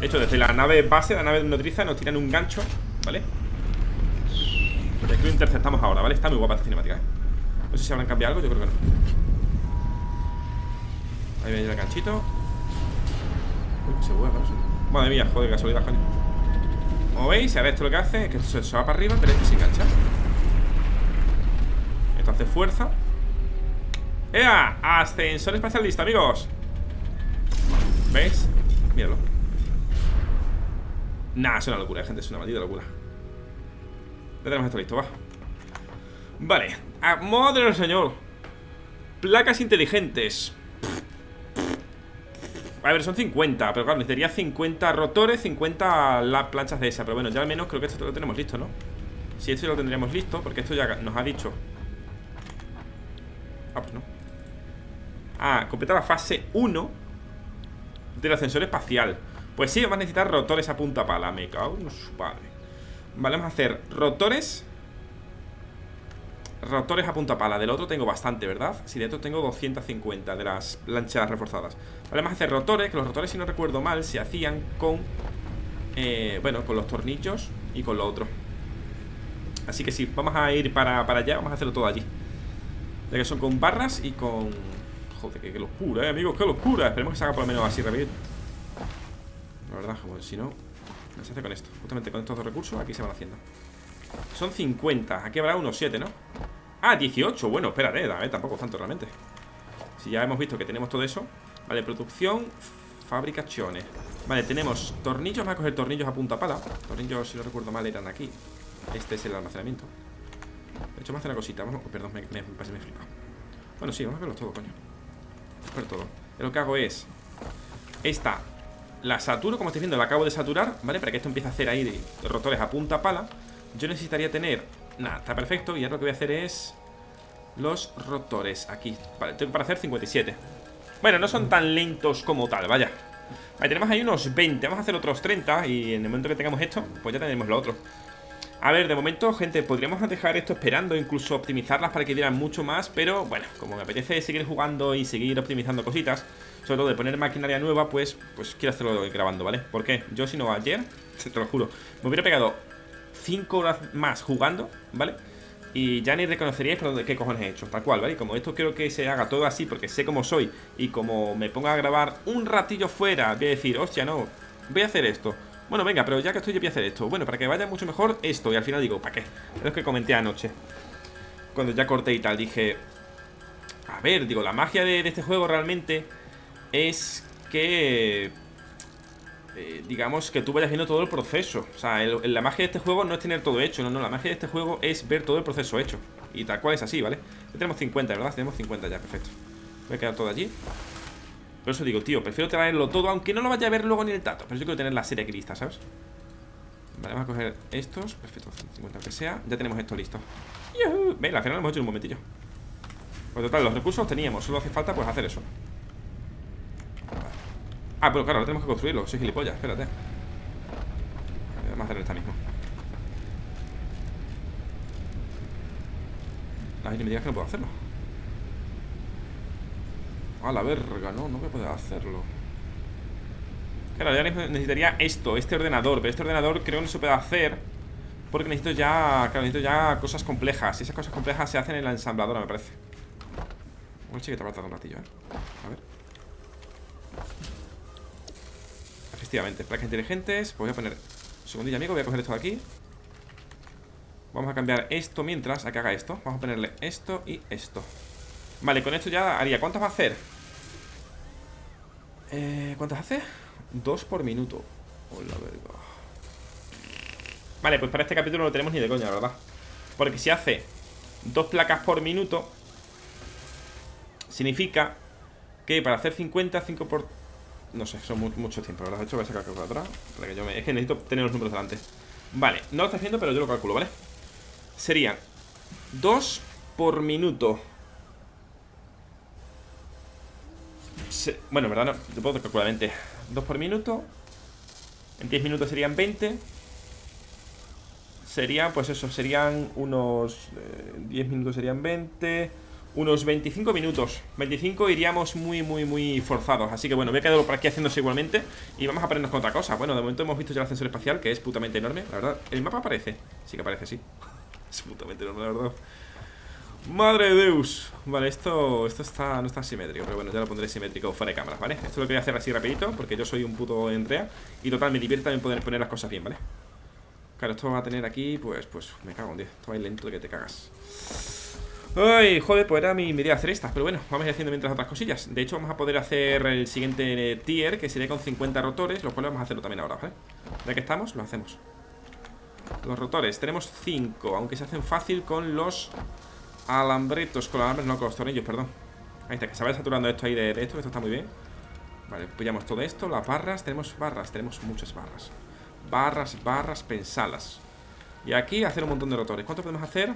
De hecho, desde la nave base, la nave nodriza, nos tiran un gancho, ¿vale? De aquí lo interceptamos ahora, ¿vale? Está muy guapa esta cinemática, ¿eh? No sé si habrán cambiado algo, yo creo que no. Ahí viene el ganchito. Uy, se vuelve, ¿verdad? Madre mía, joder, casualidad, coño. Como veis, ahora esto lo que hace es que esto se va para arriba, pero este se engancha. Esto hace fuerza. ¡Ea! Ascensor espacial listo, amigos. ¿Veis? Míralo. Nah, es una locura, gente, es una maldita locura. Ya tenemos esto listo, va. Vale, a madre del señor. Placas inteligentes. A ver, son cincuenta, pero claro, necesitaría cincuenta rotores, cincuenta las planchas de esa. Pero bueno, ya al menos creo que esto lo tenemos listo, ¿no? Si esto ya lo tendríamos listo, porque esto ya nos ha dicho. Ah, pues no. Ah, completa la fase uno del ascensor espacial. Pues sí, vamos a necesitar rotores a punta pala. Me cago en su padre. Vale, vamos a hacer rotores. Rotores a punta pala. Del otro tengo bastante, ¿verdad? Sí, de otro tengo doscientas cincuenta de las planchas reforzadas. Vale, vamos a hacer rotores. Que los rotores, si no recuerdo mal, se hacían con eh, bueno, con los tornillos y con lo otro. Así que sí, vamos a ir para, para allá. Vamos a hacerlo todo allí. Ya que son con barras y con... Joder, qué, qué locura, eh, amigos, qué locura. Esperemos que se haga por lo menos así, rápido. La verdad, joder, si no, ¿qué se hace con esto? Justamente con estos dos recursos, aquí se van haciendo. Son cincuenta, aquí habrá unos siete, ¿no? Ah, dieciocho, bueno, espérate, eh, tampoco tanto realmente. Si ya hemos visto que tenemos todo eso. Vale, producción, fabricaciones. Vale, tenemos tornillos, vamos a coger tornillos a punta pala. Tornillos, si no recuerdo mal, eran aquí. Este es el almacenamiento. De hecho, vamos a hacer una cosita, vamos, perdón, me, me, me, me he flipado. Bueno, sí, vamos a verlos todo, coño. Vamos a ver todo. Y lo que hago es esta... La saturo, como estáis viendo, la acabo de saturar, ¿vale? Para que esto empiece a hacer ahí de rotores a punta pala. Yo necesitaría tener... Nada, está perfecto. Y ahora lo que voy a hacer es... Los rotores aquí. Vale, tengo para hacer cincuenta y siete. Bueno, no son tan lentos como tal, vaya. Vale, tenemos ahí unos veinte. Vamos a hacer otros treinta. Y en el momento que tengamos esto, pues ya tenemos lo otro. A ver, de momento, gente, podríamos dejar esto esperando. Incluso optimizarlas para que dieran mucho más. Pero, bueno, como me apetece seguir jugando y seguir optimizando cositas... Sobre todo de poner maquinaria nueva, pues pues quiero hacerlo grabando, ¿vale? ¿Por qué? Yo si no ayer, te lo juro, me hubiera pegado cinco horas más jugando, ¿vale? Y ya ni reconoceríais qué cojones he hecho, tal cual, ¿vale? Y como esto quiero que se haga todo así, porque sé cómo soy, y como me ponga a grabar un ratillo fuera, voy a decir, hostia, no, voy a hacer esto. Bueno, venga, pero ya que estoy yo voy a hacer esto. Bueno, para que vaya mucho mejor esto, y al final digo, ¿para qué? Pero es que comenté anoche, cuando ya corté y tal, dije, a ver, digo, la magia de, de este juego realmente... Es que eh, digamos que tú vayas viendo todo el proceso. O sea, el, la magia de este juego no es tener todo hecho. No, no, la magia de este juego es ver todo el proceso hecho. Y tal cual es así, ¿vale? Ya tenemos cincuenta, ¿verdad? Tenemos cincuenta ya, perfecto. Voy a quedar todo allí. Por eso digo, tío, prefiero traerlo todo. Aunque no lo vaya a ver luego ni el dato. Pero yo quiero tener la serie aquí lista, ¿sabes? Vale, vamos a coger estos. Perfecto, cincuenta que sea. Ya tenemos esto listo. ¡Yuhu! Venga, al final lo hemos hecho en un momentillo. Pues total, los recursos teníamos. Solo hace falta pues hacer eso. Ah, pero claro, ahora tenemos que construirlo. Soy gilipollas, espérate. Vamos a hacer esta misma. La gente me diga que no puedo hacerlo. A la verga, no, no voy a poder hacerlo. Claro, ya necesitaría esto, este ordenador. Pero este ordenador creo que no se puede hacer. Porque necesito ya, claro, necesito ya cosas complejas. Y esas cosas complejas se hacen en la ensambladora, me parece. Voy a seguir tardando un ratillo, eh. A ver. Efectivamente, placas inteligentes. Pues voy a poner un segundillo, amigo. Voy a coger esto de aquí. Vamos a cambiar esto mientras a que haga esto. Vamos a ponerle esto y esto. Vale, con esto ya haría. ¿Cuántas va a hacer? Eh, ¿Cuántas hace? Dos por minuto. Hola, verga. Vale, pues para este capítulo no lo tenemos ni de coña, la verdad. Porque si hace dos placas por minuto, significa que para hacer cincuenta, cinco por... No sé, son mu mucho tiempo, ¿verdad? De hecho voy a sacar calculadora para que yo me... Es que necesito tener los números delante. Vale, no lo está haciendo, pero yo lo calculo, ¿vale? serían dos por minuto. Se, bueno, en verdad no, te puedo calcular veinte. dos por minuto. En diez minutos serían veinte. Sería, pues eso, serían unos eh, diez minutos serían veinte. Unos veinticinco minutos. veinticinco iríamos muy, muy, muy forzados. Así que bueno, voy a quedarlo por aquí haciéndose igualmente. Y vamos a ponernos con otra cosa. Bueno, de momento hemos visto ya el ascensor espacial, que es putamente enorme, la verdad. El mapa aparece. Sí que aparece, sí. Es putamente enorme, la verdad. ¡Madre de Deus! Vale, esto, esto está, no está simétrico, pero bueno, ya lo pondré simétrico fuera de cámaras, ¿vale? Esto lo quería hacer así rapidito, porque yo soy un puto enrea. Y total, me divierte también poder poner las cosas bien, ¿vale? Claro, esto va a tener aquí, pues, pues, me cago en diez. Esto va a ir lento de que te cagas. Ay, joder, pues era mi idea hacer estas, pero bueno, vamos a ir haciendo mientras otras cosillas. De hecho, vamos a poder hacer el siguiente tier, que sería con cincuenta rotores, los cuales vamos a hacerlo también ahora, ¿vale? Ya que estamos, lo hacemos. Los rotores, tenemos cinco, aunque se hacen fácil con los... alambretos, con los alambres, no, con los tornillos, perdón. Ahí está, que se va saturando esto ahí de, de esto, que esto está muy bien. Vale, pillamos todo esto, las barras, tenemos barras, tenemos muchas barras. Barras, barras, pensalas. Y aquí hacer un montón de rotores. ¿Cuántos podemos hacer?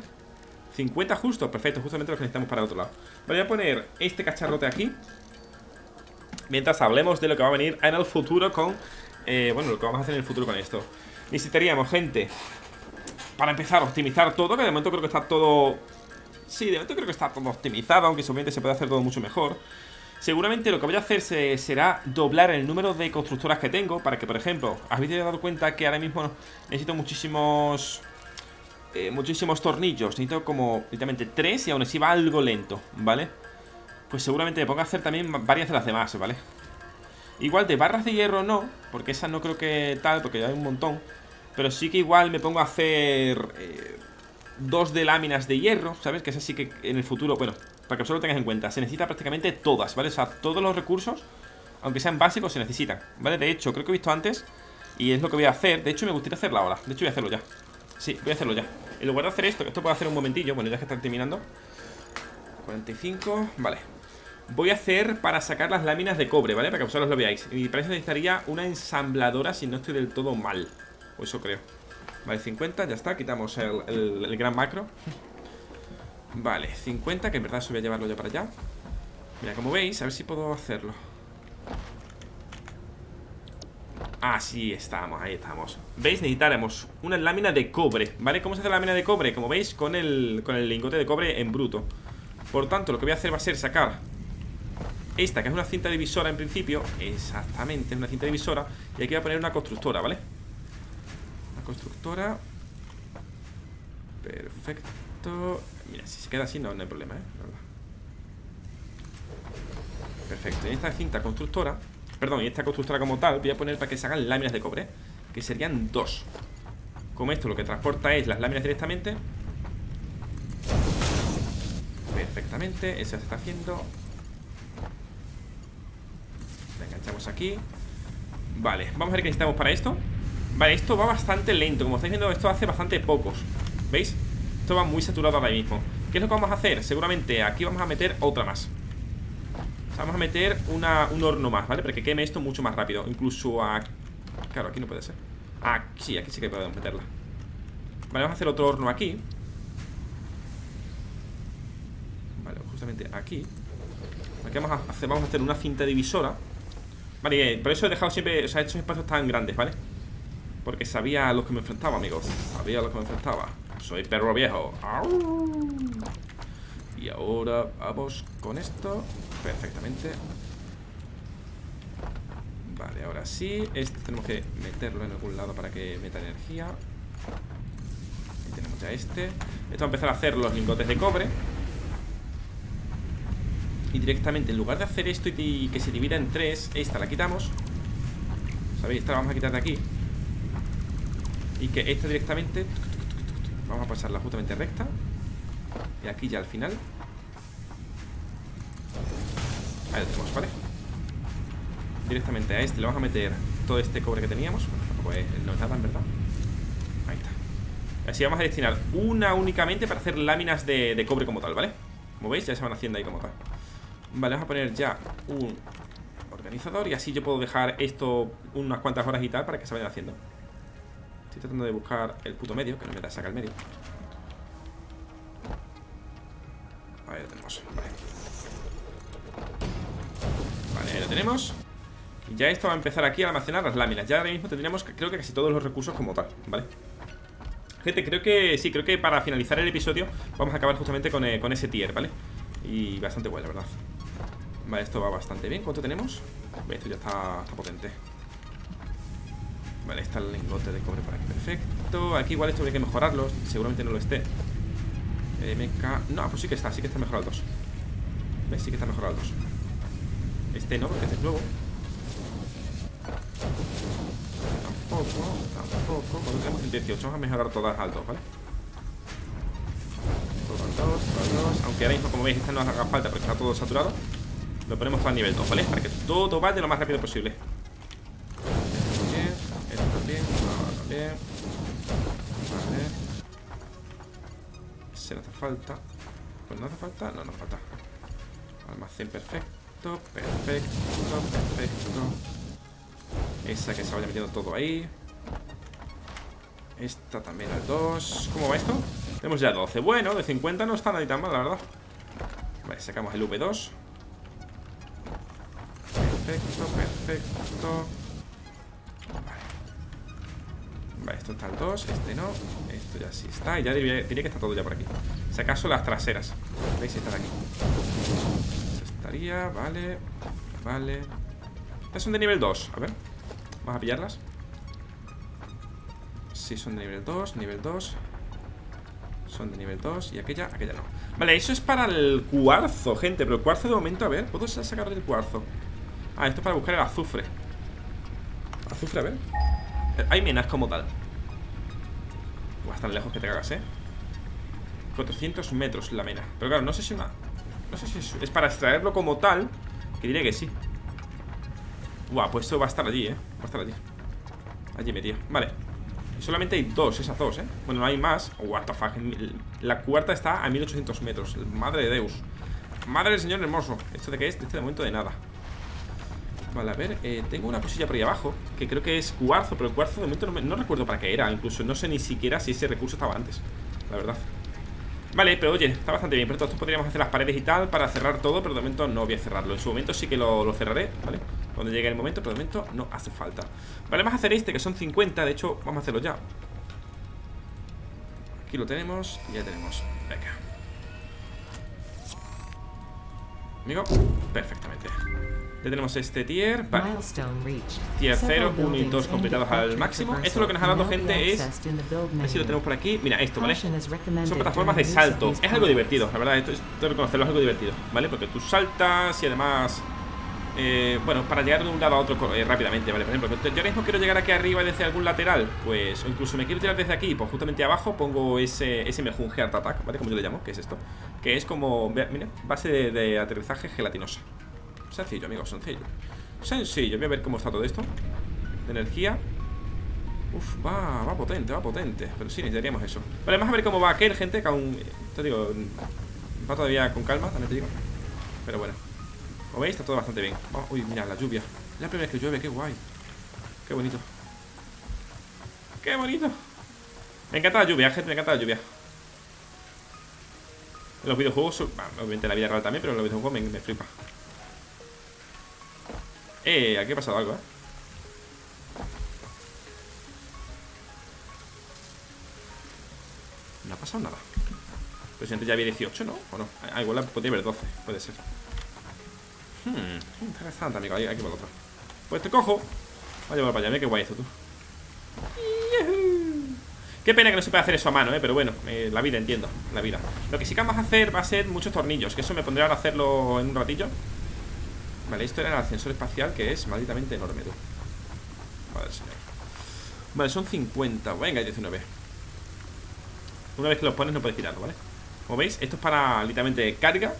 cincuenta justo, perfecto, justamente lo que necesitamos para el otro lado. Voy a poner este cacharrote aquí, mientras hablemos de lo que va a venir en el futuro con... Eh, bueno, lo que vamos a hacer en el futuro con esto. Necesitaríamos, gente, para empezar a optimizar todo, que de momento creo que está todo... Sí, de momento creo que está todo optimizado, aunque seguramente se puede hacer todo mucho mejor. Seguramente lo que voy a hacer se, será doblar el número de constructoras que tengo, para que, por ejemplo, habéis dado cuenta que ahora mismo necesito muchísimos eh, muchísimos tornillos. Necesito como, literalmente, tres, y aún así va algo lento, ¿vale? Pues seguramente me ponga a hacer también varias de las demás, ¿vale? Igual de barras de hierro no, porque esas no creo que tal, porque ya hay un montón. Pero sí que igual me pongo a hacer... Eh, dos de láminas de hierro, ¿sabes? Que es así que en el futuro, bueno, para que solo lo tengas en cuenta, se necesita prácticamente todas, ¿vale? O sea, todos los recursos, aunque sean básicos, se necesitan, ¿vale? De hecho, creo que he visto antes, y es lo que voy a hacer. De hecho, me gustaría hacerlo ahora, de hecho voy a hacerlo ya. Sí, voy a hacerlo ya, en lugar de hacer esto, que esto puedo hacer un momentillo, bueno, ya que está terminando. Cuarenta y cinco, vale. Voy a hacer para sacar las láminas de cobre, ¿vale? Para que vosotros lo veáis. Y para eso necesitaría una ensambladora, si no estoy del todo mal, o eso creo. Vale, cincuenta, ya está, quitamos el, el, el gran macro. Vale, cincuenta, que en verdad eso voy a llevarlo yo para allá. Mira, como veis, a ver si puedo hacerlo. Así estamos, ahí estamos. ¿Veis? Necesitaremos una lámina de cobre, ¿vale? ¿Cómo se hace la lámina de cobre? Como veis, con el, con el lingote de cobre en bruto. Por tanto, lo que voy a hacer va a ser sacar esta, que es una cinta divisora en principio. Exactamente, es una cinta divisora. Y aquí voy a poner una constructora, ¿vale? Constructora. Perfecto. Mira, si se queda así no, no hay problema, ¿eh? Perfecto, y esta cinta constructora, perdón, y esta constructora como tal, voy a poner para que se hagan láminas de cobre, que serían dos. Como esto lo que transporta es las láminas directamente. Perfectamente, eso se está haciendo. La enganchamos aquí. Vale, vamos a ver qué necesitamos para esto. Vale, esto va bastante lento, como estáis viendo, esto hace bastante pocos, ¿veis? Esto va muy saturado ahora mismo. ¿Qué es lo que vamos a hacer? Seguramente aquí vamos a meter otra más. O sea, vamos a meter una, un horno más, ¿vale? Para que queme esto mucho más rápido, incluso a... Claro, aquí no puede ser. Aquí sí, aquí sí que podemos meterla. Vale, vamos a hacer otro horno aquí. Vale, justamente aquí. Aquí vamos a hacer, vamos a hacer una cinta divisora. Vale, por eso he dejado siempre, o sea, estos espacios tan grandes, ¿vale? Porque sabía a los que me enfrentaba, amigos. Sabía a los que me enfrentaba. Soy perro viejo. ¡Au! Y ahora vamos con esto. Perfectamente. Vale, ahora sí. Esto tenemos que meterlo en algún lado para que meta energía. Ahí tenemos ya este. Esto va a empezar a hacer los lingotes de cobre. Y directamente, en lugar de hacer esto y que se divida en tres, esta la quitamos. ¿Sabéis? Esta la vamos a quitar de aquí. Y que esta directamente vamos a pasarla justamente recta. Y aquí ya al final. Ahí lo tenemos, ¿vale? Directamente a este le vamos a meter todo este cobre que teníamos. Bueno, pues no es nada, en verdad. Ahí está. Así vamos a destinar una únicamente para hacer láminas de, de cobre como tal, ¿vale? Como veis, ya se van haciendo ahí como tal. Vale, vamos a poner ya un organizador. Y así yo puedo dejar esto unas cuantas horas y tal para que se vayan haciendo. Estoy tratando de buscar el puto medio, que no me da, saca el medio. Ahí lo tenemos, vale. Vale, ahí lo tenemos. Y ya esto va a empezar aquí a almacenar las láminas. Ya ahora mismo tendríamos, creo que casi todos los recursos como tal, ¿vale? Gente, creo que sí, creo que para finalizar el episodio vamos a acabar justamente con, eh, con ese tier, ¿vale? Y bastante bueno, la verdad. Vale, esto va bastante bien. ¿Cuánto tenemos? Vale, esto ya está, está potente. Vale, está el lingote de cobre por aquí, perfecto. Aquí igual esto habría que mejorarlo, seguramente no lo esté. M K... No, pues sí que está, sí que está mejorado el dos. ¿Ves? Sí que está mejorado el dos. Este no, porque este es nuevo. Tampoco, tampoco. Cuando tenemos el dieciocho vamos a mejorar todas al dos, ¿vale? Todas al dos, todas al dos. Aunque ahora mismo, como veis, esta no haga falta porque está todo saturado. Lo ponemos para el nivel dos, ¿vale? Para que todo vaya lo más rápido posible. Esto también, esto también, esto también. Vale. No hace falta. Pues no hace falta. No, no falta. Almacén perfecto. Perfecto. Perfecto. Esa que se vaya metiendo todo ahí. Esta también al dos. ¿Cómo va esto? Tenemos ya doce. Bueno, de cincuenta no está nadie tan mal, la verdad. Vale, sacamos el V dos. Perfecto. Perfecto. Vale, esto está el dos, este no. Esto ya sí está, y ya diría, diría que está todo ya por aquí. Si acaso las traseras. ¿Veis? Están aquí. Eso estaría, vale. Vale. Estas son de nivel dos, a ver. Vamos a pillarlas. Sí, son de nivel dos, nivel dos. Son de nivel dos, y aquella, aquella no. Vale, eso es para el cuarzo, gente. Pero el cuarzo de momento, a ver, ¿puedo sacar el cuarzo? Ah, esto es para buscar el azufre. Azufre, a ver. Hay minas como tal. Pues tan lejos que te cagas, eh. cuatrocientos metros la mena. Pero claro, no sé si una... No sé si es, es para extraerlo como tal. Que diré que sí. Buah, pues esto va a estar allí, eh. Va a estar allí. Allí metido. Vale. Y solamente hay dos, esas dos, eh. Bueno, no hay más. What the fuck. La cuarta está a mil ochocientos metros. Madre de Deus. Madre del señor hermoso. ¿Esto de qué es? De este de momento de nada. Vale, a ver, eh, tengo una cosilla por ahí abajo que creo que es cuarzo, pero el cuarzo de momento no, me, no recuerdo para qué era, incluso no sé ni siquiera si ese recurso estaba antes, la verdad. Vale, pero oye, está bastante bien, pero todo esto podríamos hacer las paredes y tal para cerrar todo, pero de momento no voy a cerrarlo. En su momento sí que lo, lo cerraré, ¿vale? Cuando llegue el momento, pero de momento no hace falta. Vale, vamos a hacer este que son cincuenta, de hecho, vamos a hacerlo ya. Aquí lo tenemos, y ya tenemos, venga. Amigo, perfectamente. Ya tenemos este tier, vale. Tier cero, uno y dos completados al máximo. Esto lo que nos ha dado, gente, es... A ver si lo tenemos por aquí. Mira, esto, ¿vale? Son plataformas de salto. Es algo divertido, la verdad, esto es, tengo que reconocerlo, es algo divertido, ¿vale? Porque tú saltas y además... Eh, bueno, para llegar de un lado a otro eh, rápidamente, ¿vale? Por ejemplo, yo ahora mismo quiero llegar aquí arriba desde algún lateral. Pues, o incluso me quiero tirar desde aquí. Pues justamente abajo pongo ese, ese mejunje Art Attack, ¿vale? Como yo le llamo, que es esto. Que es como, mira, base de, de aterrizaje gelatinosa. Sencillo, amigos, sencillo. Sencillo, voy a ver cómo está todo esto. De energía. Uf, va, va potente, va potente. Pero sí, necesitaríamos eso. Vale, vamos a ver cómo va aquel, gente. Que aún, te digo, va todavía con calma, también te digo. Pero bueno, como veis, está todo bastante bien. Vamos, uy, mira, la lluvia. La primera vez que llueve, qué guay. Qué bonito. Qué bonito. Me encanta la lluvia, gente, me encanta la lluvia. En los videojuegos, bueno, obviamente en la vida real también, pero en los videojuegos me, me flipa. Eh, aquí ha pasado algo, eh. No ha pasado nada. Pero si antes ya había dieciocho, ¿no? O no. Ah, igual podría haber doce, puede ser. Hmm, interesante, amigo. Aquí va otra. Pues te cojo. Voy a llevar para allá, mira qué guay esto, tú. ¡Yuhu! Qué pena que no se pueda hacer eso a mano, eh. Pero bueno, eh, la vida, entiendo. La vida. Lo que sí que vamos a hacer va a ser muchos tornillos. Que eso me pondré ahora a hacerlo en un ratillo. Vale, esto era el ascensor espacial, que es malditamente enorme, tú. Vale, señor. Vale, son cincuenta. Venga, diecinueve. Una vez que los pones no puedes tirarlo, ¿vale? Como veis, esto es para, literalmente, carga,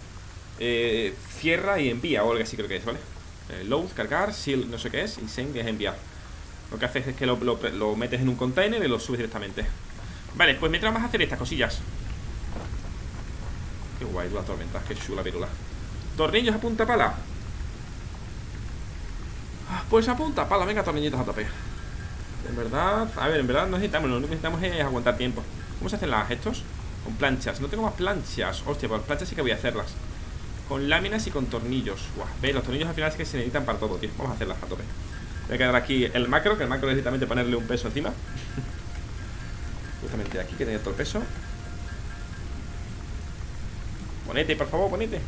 eh, cierra y envía, o algo así creo que es, ¿vale? Eh, load, cargar, seal, no sé qué es, y send, que es enviar. Lo que haces es que lo, lo, lo metes en un container y lo subes directamente. Vale, pues mientras vas a hacer estas cosillas. Qué guay, tú, la tormenta, qué chula, pirula. Tornillos a punta pala. Pues apunta, pala, venga, tornillitos a tope. En verdad, a ver, en verdad no necesitamos. Lo único que necesitamos es aguantar tiempo. ¿Cómo se hacen las estos? Con planchas, no tengo más planchas. Hostia, con planchas sí que voy a hacerlas. Con láminas y con tornillos. Buah, veis, los tornillos al final es que se necesitan para todo, tío. Vamos a hacerlas a tope. Voy a quedar aquí el macro, que el macro es directamente ponerle un peso encima. Justamente aquí, que tenía todo el peso. Ponete, por favor, ponete.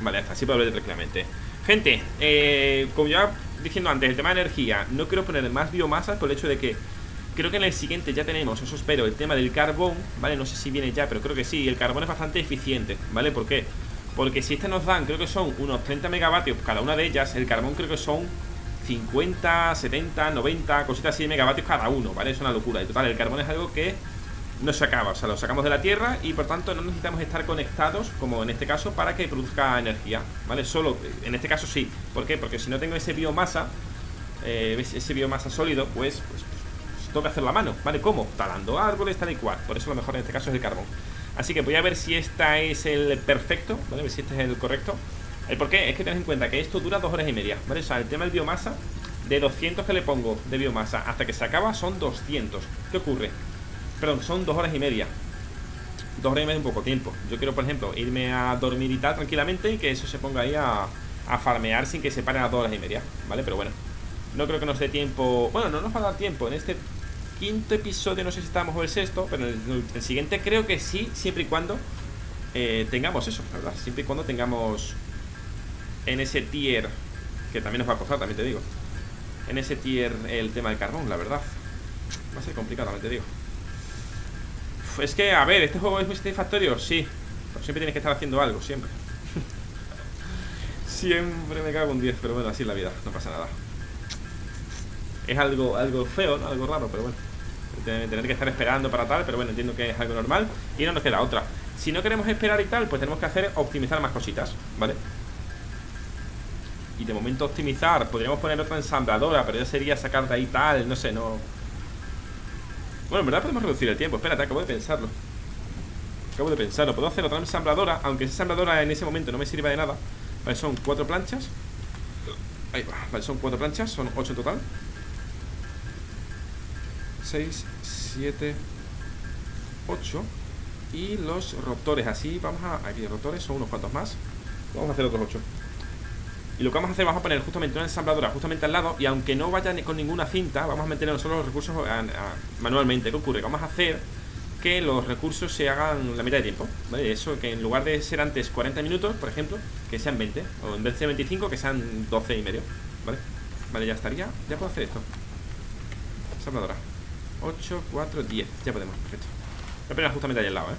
Vale, hasta así puedo hablar tranquilamente. Gente, eh, como ya diciendo antes, el tema de energía, no quiero poner más biomasa por el hecho de que creo que en el siguiente ya tenemos, eso espero, el tema del carbón, ¿vale? No sé si viene ya, pero creo que sí. El carbón es bastante eficiente, ¿vale? ¿Por qué? Porque si estas nos dan, creo que son unos treinta megavatios cada una de ellas. El carbón creo que son cincuenta, setenta, noventa, cositas así de megavatios cada uno, ¿vale? Es una locura. Y total, el carbón es algo que no se acaba, o sea, lo sacamos de la tierra y por tanto no necesitamos estar conectados, como en este caso, para que produzca energía, ¿vale? Solo, en este caso sí. ¿Por qué? Porque si no tengo ese biomasa, eh, ese biomasa sólido, pues... pues tengo que hacer la mano, ¿vale? ¿Cómo? Talando árboles, tal y cual. Por eso lo mejor en este caso es el carbón. Así que voy a ver si esta es el perfecto, ¿vale? A ver si este es el correcto. El por qué es que tened en cuenta que esto dura dos horas y media, ¿vale? O sea, el tema del biomasa, de doscientos que le pongo de biomasa hasta que se acaba son doscientos. ¿Qué ocurre? Perdón, son dos horas y media. Dos horas y media es un poco tiempo. Yo quiero, por ejemplo, irme a dormir y tal tranquilamente y que eso se ponga ahí a, a farmear sin que se paren a dos horas y media, ¿vale? Pero bueno, no creo que nos dé tiempo. Bueno, no nos va a dar tiempo en este quinto episodio, no sé si estamos o el sexto, pero el, el siguiente creo que sí, siempre y cuando eh, tengamos eso, la verdad, siempre y cuando tengamos en ese tier, que también nos va a costar, también te digo, en ese tier el tema del carbón, la verdad, va a ser complicado, también te digo. Uf, es que, a ver, ¿este juego es muy satisfactorio? Sí, pero siempre tienes que estar haciendo algo, siempre. Siempre me cago en diez, pero bueno, así es la vida, no pasa nada. Es algo, algo feo, ¿no? Algo raro, pero bueno, tener que estar esperando para tal, pero bueno, entiendo que es algo normal. Y no nos queda otra. Si no queremos esperar y tal, pues tenemos que hacer optimizar más cositas, ¿vale? Y de momento optimizar, podríamos poner otra ensambladora, pero ya sería sacar de ahí tal, no sé, no... Bueno, en verdad podemos reducir el tiempo, espérate, acabo de pensarlo. Acabo de pensarlo, puedo hacer otra ensambladora, aunque esa ensambladora en ese momento no me sirva de nada. Vale, son cuatro planchas. Ahí va, vale, son cuatro planchas, son ocho en total. seis, siete, ocho. Y los rotores, así vamos a... Aquí rotores, son unos cuantos más. Vamos a hacer otros ocho. Y lo que vamos a hacer, vamos a poner justamente una ensambladora justamente al lado. Y aunque no vaya con ninguna cinta, vamos a meter nosotros los recursos a, a, manualmente. ¿Qué ocurre? Vamos a hacer que los recursos se hagan la mitad de tiempo, ¿vale? Eso, que en lugar de ser antes cuarenta minutos, por ejemplo, que sean veinte. O en vez de veinticinco, que sean doce y medio, ¿vale? Vale, ya estaría. Ya puedo hacer esto. Ensambladora ocho, cuatro, diez. Ya podemos, perfecto. Voy a poner justamente ahí al lado, ¿eh?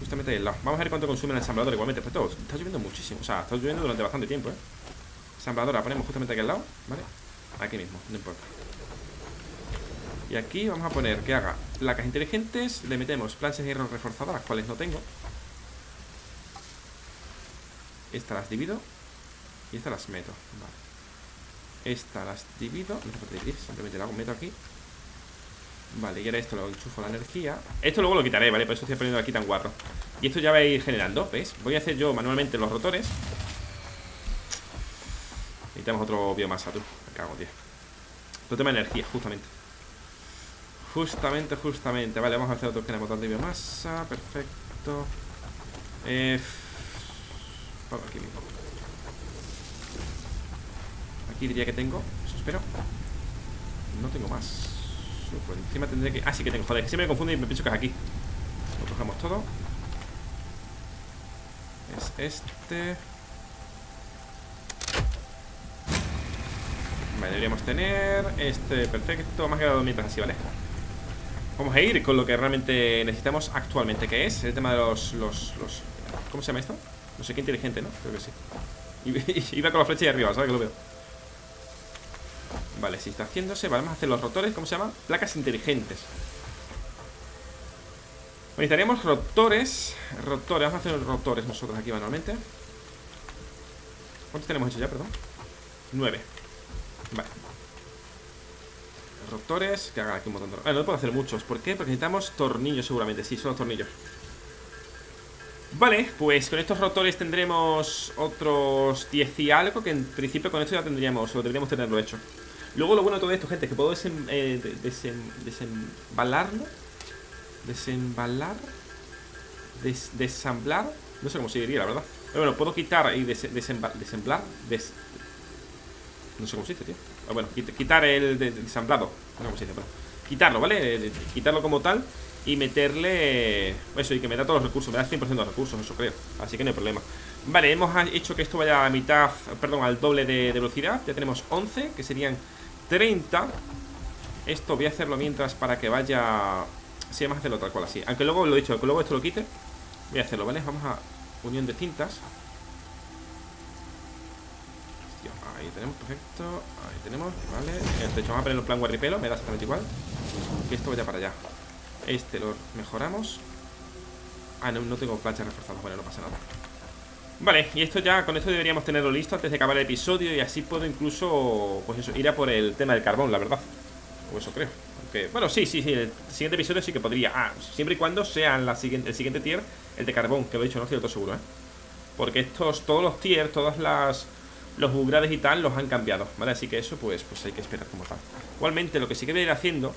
Justamente ahí al lado. Vamos a ver cuánto consume el ensamblador igualmente. Pero todo, está lloviendo muchísimo. O sea, está lloviendo durante bastante tiempo, ¿eh? Ensambladora, ponemos justamente aquí al lado, ¿vale? Aquí mismo, no importa. Y aquí vamos a poner que haga placas inteligentes. Le metemos planchas de hierro reforzadas, las cuales no tengo. Estas las divido. Y estas las meto, vale. Esta las divido, no se puede dividir, simplemente la meto aquí. Vale, y ahora esto lo enchufo la energía. Esto luego lo quitaré, ¿vale? Por eso estoy poniendo aquí tan guarro. Y esto ya va a ir generando, ¿ves? Voy a hacer yo manualmente los rotores. Necesitamos otro biomasa, tú. Me cago, tío. Otro tema de energía, justamente. Justamente, justamente. Vale, vamos a hacer otro esquema de biomasa. Perfecto. Eh... Vamos aquí mismo. Aquí diría que tengo, eso espero. No tengo más. Por encima tendré que... Ah, sí que tengo, joder, que siempre me confundo y me pienso que es aquí. Lo cogemos todo. Es este. Vale, deberíamos tener este, perfecto, más grado mientras así, vale. Vamos a ir con lo que realmente necesitamos actualmente, que es el tema de los, los, los... ¿Cómo se llama esto? No sé qué inteligente, ¿no? Creo que sí. Iba con la flecha ahí arriba, ¿sabes? Que lo veo. Vale, si está haciéndose, vale, vamos a hacer los rotores. ¿Cómo se llaman? Placas inteligentes. Necesitaríamos rotores. Rotores, vamos a hacer rotores nosotros aquí manualmente. ¿Cuántos tenemos hecho ya, perdón? Nueve. Vale. Rotores, que hagan aquí un montón de... Vale, no puedo hacer muchos, ¿por qué? Porque necesitamos tornillos seguramente, sí, son los tornillos. Vale, pues con estos rotores tendremos otros diez y algo. Que en principio con esto ya tendríamos, o deberíamos tenerlo hecho. Luego lo bueno de todo esto, gente, es que puedo desem, eh, desem, desembalarlo Desembalar. Des, desamblar. No sé cómo se diría, la verdad. Pero bueno, puedo quitar y des, desembla, desemblar. Des, no sé cómo se dice, tío. Ah, bueno, quitar el desamblado. No sé cómo se dice, pero quitarlo, ¿vale? Quitarlo como tal. Y meterle... Eso, y que me da todos los recursos. Me da cien por ciento de los recursos, eso creo. Así que no hay problema. Vale, hemos hecho que esto vaya a mitad... Perdón, al doble de, de velocidad. Ya tenemos once, que serían treinta. Esto voy a hacerlo mientras para que vaya... Sí, vamos a hacerlo tal cual así. Aunque luego lo he dicho, aunque luego esto lo quite. Voy a hacerlo, ¿vale? Vamos a... Unión de cintas. Ahí tenemos, perfecto. Ahí tenemos, vale. De hecho, vamos a ponerlo en plan guarripelo. Me da exactamente igual. Que esto vaya para allá. Este lo mejoramos. Ah, no, no tengo planchas reforzadas. Bueno, no pasa nada. Vale, y esto ya, con esto deberíamos tenerlo listo antes de acabar el episodio. Y así puedo incluso, pues eso, ir a por el tema del carbón, la verdad. O eso creo. Aunque, bueno, sí, sí, sí. El siguiente episodio sí que podría. Ah, siempre y cuando sea la siguiente, el siguiente tier, el de carbón, que lo he dicho, no estoy todo seguro, ¿eh? Porque estos, todos los tiers, todas las... Los upgrades y tal los han cambiado, ¿vale? Así que eso, pues, pues hay que esperar como tal. Igualmente, lo que sí que voy a ir haciendo...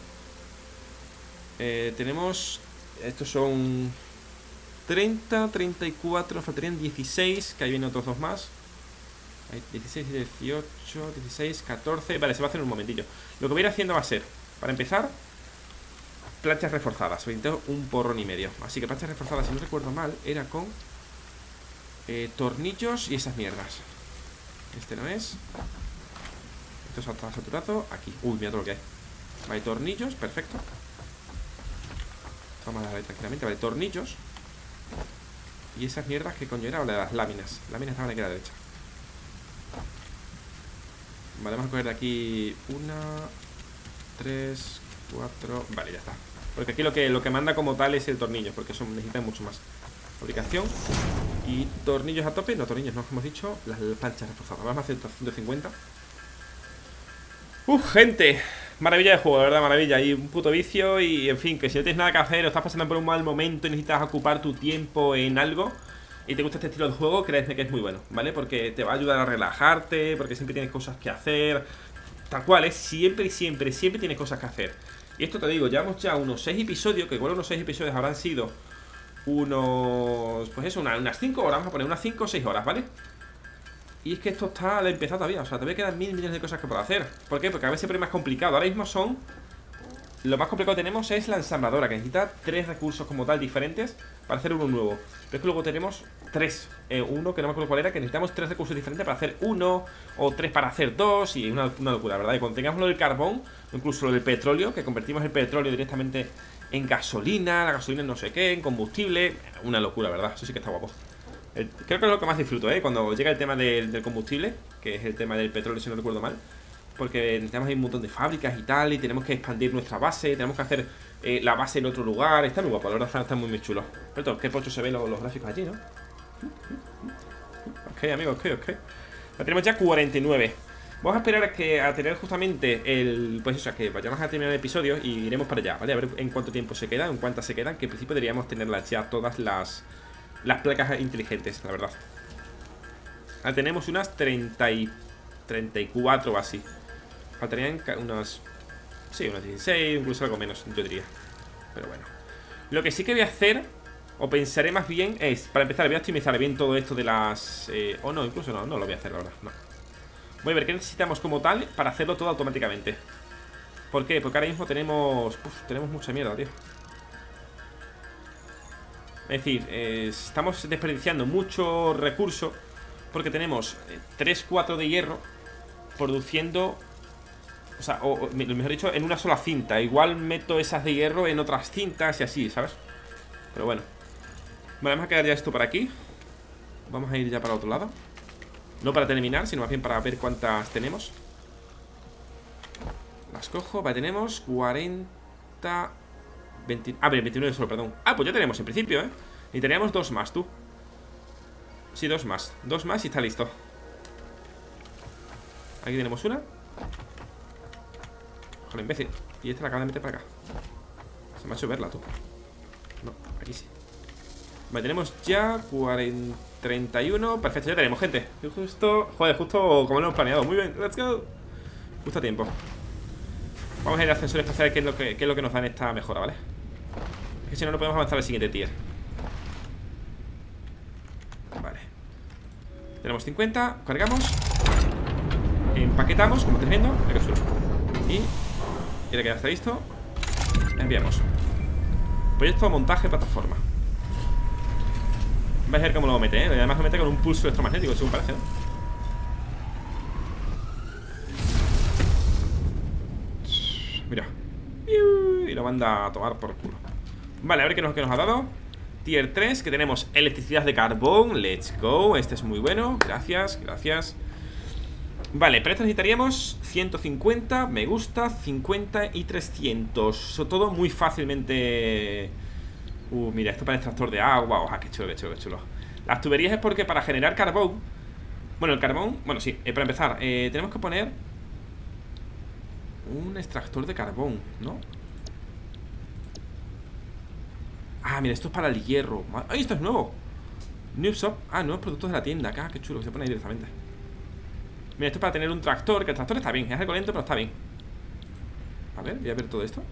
Eh, tenemos... Estos son... treinta, treinta y cuatro, nos faltarían dieciséis, que ahí vienen otros dos más. Hay dieciséis, dieciocho, dieciséis, catorce... Vale, se va a hacer en un momentillo. Lo que voy a ir haciendo va a ser, para empezar... Planchas reforzadas, necesito un porrón y medio. Así que planchas reforzadas, si no recuerdo mal, era con... Eh, tornillos y esas mierdas. Este no es. Esto es hasta saturado. Aquí. Uy, mira todo lo que hay. Vale, tornillos. Perfecto. Vamos a darle tranquilamente. Vale, tornillos. Y esas mierdas que coño era. O las láminas. Láminas estaban aquí a la derecha. Vale, vamos a coger de aquí. Una. Tres. Cuatro. Vale, ya está. Porque aquí lo que, lo que manda como tal es el tornillo. Porque eso necesita mucho más. Fabricación. Y tornillos a tope, no tornillos, no hemos dicho. Las planchas reforzadas, vamos a hacer ciento cincuenta. Uff, gente, maravilla de juego, la verdad, maravilla. Y un puto vicio y, en fin, que si no tienes nada que hacer o estás pasando por un mal momento y necesitas ocupar tu tiempo en algo y te gusta este estilo de juego, créeme que es muy bueno, ¿vale? Porque te va a ayudar a relajarte, porque siempre tienes cosas que hacer. Tal cual, ¿eh? Siempre, siempre, siempre tienes cosas que hacer. Y esto te digo, llevamos ya unos seis episodios, que igual unos seis episodios habrán sido... Unos... Pues eso, una, unas cinco horas. Vamos a poner unas cinco o seis horas, ¿vale? Y es que esto está al empezar todavía. O sea, todavía quedan mil millones de cosas que puedo hacer. ¿Por qué? Porque a veces siempre es más complicado. Ahora mismo son... Lo más complicado que tenemos es la ensambladora, que necesita tres recursos como tal diferentes para hacer uno nuevo. Pero es que luego tenemos tres, eh, uno que no me acuerdo cuál era, que necesitamos tres recursos diferentes para hacer uno, o tres para hacer dos, y una, una locura, ¿verdad? Y cuando tengamos lo del carbón, incluso lo del petróleo, que convertimos el petróleo directamente en gasolina, la gasolina no sé qué, en combustible, una locura, ¿verdad? Eso sí que está guapo. El, creo que es lo que más disfruto, ¿eh? Cuando llega el tema del, del combustible, que es el tema del petróleo, si no recuerdo mal. Porque necesitamos un montón de fábricas y tal, y tenemos que expandir nuestra base, tenemos que hacer eh, la base en otro lugar. Está muy guapo, la verdad está muy, muy chulo. Pero todo, qué pocho se ven los, los gráficos allí, ¿no? Ok, amigos, ok, ok. La tenemos ya cuarenta y nueve. Vamos a esperar a, que, a tener justamente el... Pues eso, a que vayamos a terminar el episodio y iremos para allá, ¿vale? A ver en cuánto tiempo se queda, en cuántas se quedan, que en principio deberíamos tenerlas ya todas las, las placas inteligentes, la verdad. Ahora tenemos unas treinta y treinta y cuatro o así. Faltarían unas... Sí, unas dieciséis, incluso algo menos, yo diría. Pero bueno. Lo que sí que voy a hacer, o pensaré más bien, es... Para empezar, voy a optimizar bien todo esto de las... Eh, o no, incluso no, no lo voy a hacer, la verdad, no. Voy a ver qué necesitamos como tal para hacerlo todo automáticamente. ¿Por qué? Porque ahora mismo tenemos... Uf, tenemos mucha mierda, tío. Es decir, eh, estamos desperdiciando mucho recurso porque tenemos eh, tres, cuatro de hierro produciendo... O sea, o, o, mejor dicho, en una sola cinta. Igual meto esas de hierro en otras cintas y así, ¿sabes? Pero bueno. Vale, vamos a quedar ya esto por aquí. Vamos a ir ya para otro lado. No para terminar, sino más bien para ver cuántas tenemos. Las cojo, vale, tenemos cuarenta, veinte... Ah, veintinueve solo, perdón. Ah, pues ya tenemos en principio, ¿eh? Y teníamos dos más, tú. Sí, dos más, dos más y está listo. Aquí tenemos una. Joder, imbécil. Y esta la acabo de meter para acá. Se me ha hecho verla, tú. No, aquí sí. Vale, tenemos ya cuarenta, treinta y uno. Perfecto, ya tenemos, gente. Justo, joder, justo como lo hemos planeado. Muy bien, let's go. Justo a tiempo. Vamos a ir al ascensor espacial, que es lo que, que es lo que nos dan esta mejora, ¿vale? que si no, no podemos avanzar al siguiente tier. Vale. Tenemos cincuenta, cargamos, empaquetamos, como estáis viendo, el capsulo. Y ya que ya está listo, enviamos. Proyecto montaje plataforma. Vais a ver cómo lo mete, ¿eh? Además lo mete con un pulso electromagnético, según parece, ¿eh? Mira. Y lo manda a tomar por culo. Vale, a ver qué nos, qué nos ha dado. Tier tres, que tenemos electricidad de carbón. Let's go, este es muy bueno. Gracias, gracias. Vale, para esto necesitaríamos ciento cincuenta, me gusta, cincuenta y trescientos. Todo muy fácilmente. Uh, mira, esto para extractor de agua. Oja, qué chulo, qué chulo, qué chulo. Las tuberías es porque para generar carbón. Bueno, el carbón, bueno, sí, eh, para empezar eh, tenemos que poner un extractor de carbón, ¿no? Ah, mira, esto es para el hierro. ¡Ay, esto es nuevo! New Shop. Ah, nuevos productos de la tienda. Acá, qué chulo, que se pone ahí directamente. Mira, esto es para tener un tractor, que el tractor está bien, es algo lento, pero está bien. A ver, voy a ver todo esto.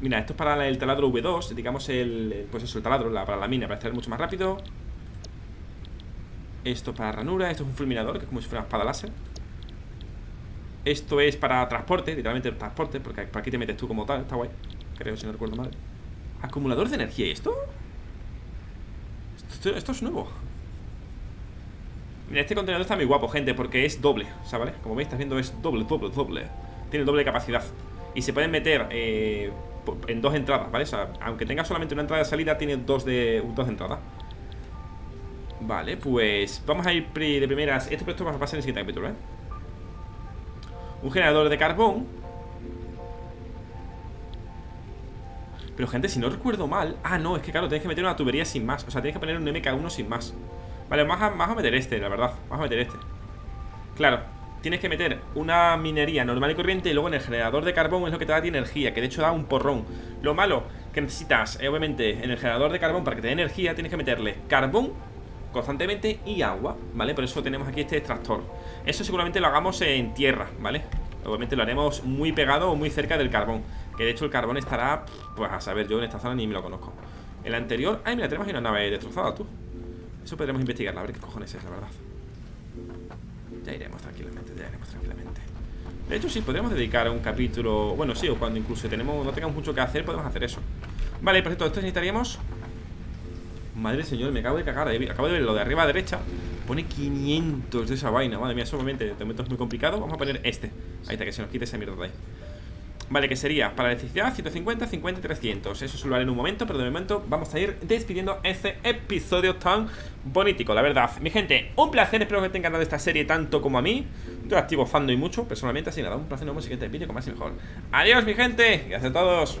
Mira, esto es para el taladro V dos, digamos el... Pues eso, el taladro, la, para la mina, para extraer mucho más rápido. Esto es para ranura, esto es un fulminador, que es como si fuera una espada láser. Esto es para transporte, literalmente transporte, porque para aquí te metes tú como tal, está guay. Creo, si no recuerdo mal. ¿Acumulador de energía? ¿Esto? Esto, esto es nuevo. Mira, este contenedor está muy guapo, gente, porque es doble, o sea, ¿vale? Como veis, estás viendo, es doble, doble, doble. Tiene doble de capacidad. Y se pueden meter eh, en dos entradas, ¿vale? O sea, aunque tenga solamente una entrada de salida, tiene dos de, dos de entrada. Vale, pues vamos a ir de primeras. Este proyecto va a pasar en el siguiente capítulo, ¿eh? Un generador de carbón. Pero, gente, si no recuerdo mal... Ah, no, es que claro, tienes que meter una tubería sin más. O sea, tienes que poner un M K uno sin más. Vale, vamos a, vamos a meter este, la verdad. Vamos a meter este. Claro, tienes que meter una minería normal y corriente. Y luego en el generador de carbón es lo que te da energía, que de hecho da un porrón. Lo malo que necesitas, eh, obviamente, en el generador de carbón, para que te dé energía, tienes que meterle carbón constantemente y agua, ¿vale? Por eso tenemos aquí este extractor. Eso seguramente lo hagamos en tierra, ¿vale? Obviamente lo haremos muy pegado o muy cerca del carbón, que de hecho el carbón estará, pues a saber, yo en esta zona ni me lo conozco. El anterior... Ay, mira, tenemos una nave destrozada, tú. Eso podremos investigarla, a ver qué cojones es, la verdad. Ya iremos tranquilamente, ya iremos tranquilamente. De hecho, sí, podríamos dedicar un capítulo... Bueno, sí, o cuando incluso tenemos, no tengamos mucho que hacer, podemos hacer eso. Vale, por cierto, esto necesitaríamos... Madre señor, me acabo de cagar. Acabo de ver lo de arriba a la derecha. Pone quinientos de esa vaina. Madre mía, eso obviamente de momento es muy complicado. Vamos a poner este. Ahí está, que se nos quite esa mierda de ahí. Vale, que sería para electricidad ciento cincuenta, cincuenta y trescientos. Eso se lo haré en un momento, pero de momento vamos a ir despidiendo este episodio tan bonitico, la verdad. Mi gente, un placer, espero que te haya encantado esta serie tanto como a mí. Yo la activo fando y mucho, personalmente, así nada, un placer, nos vemos en el siguiente vídeo con más y mejor. Adiós, mi gente, gracias a todos.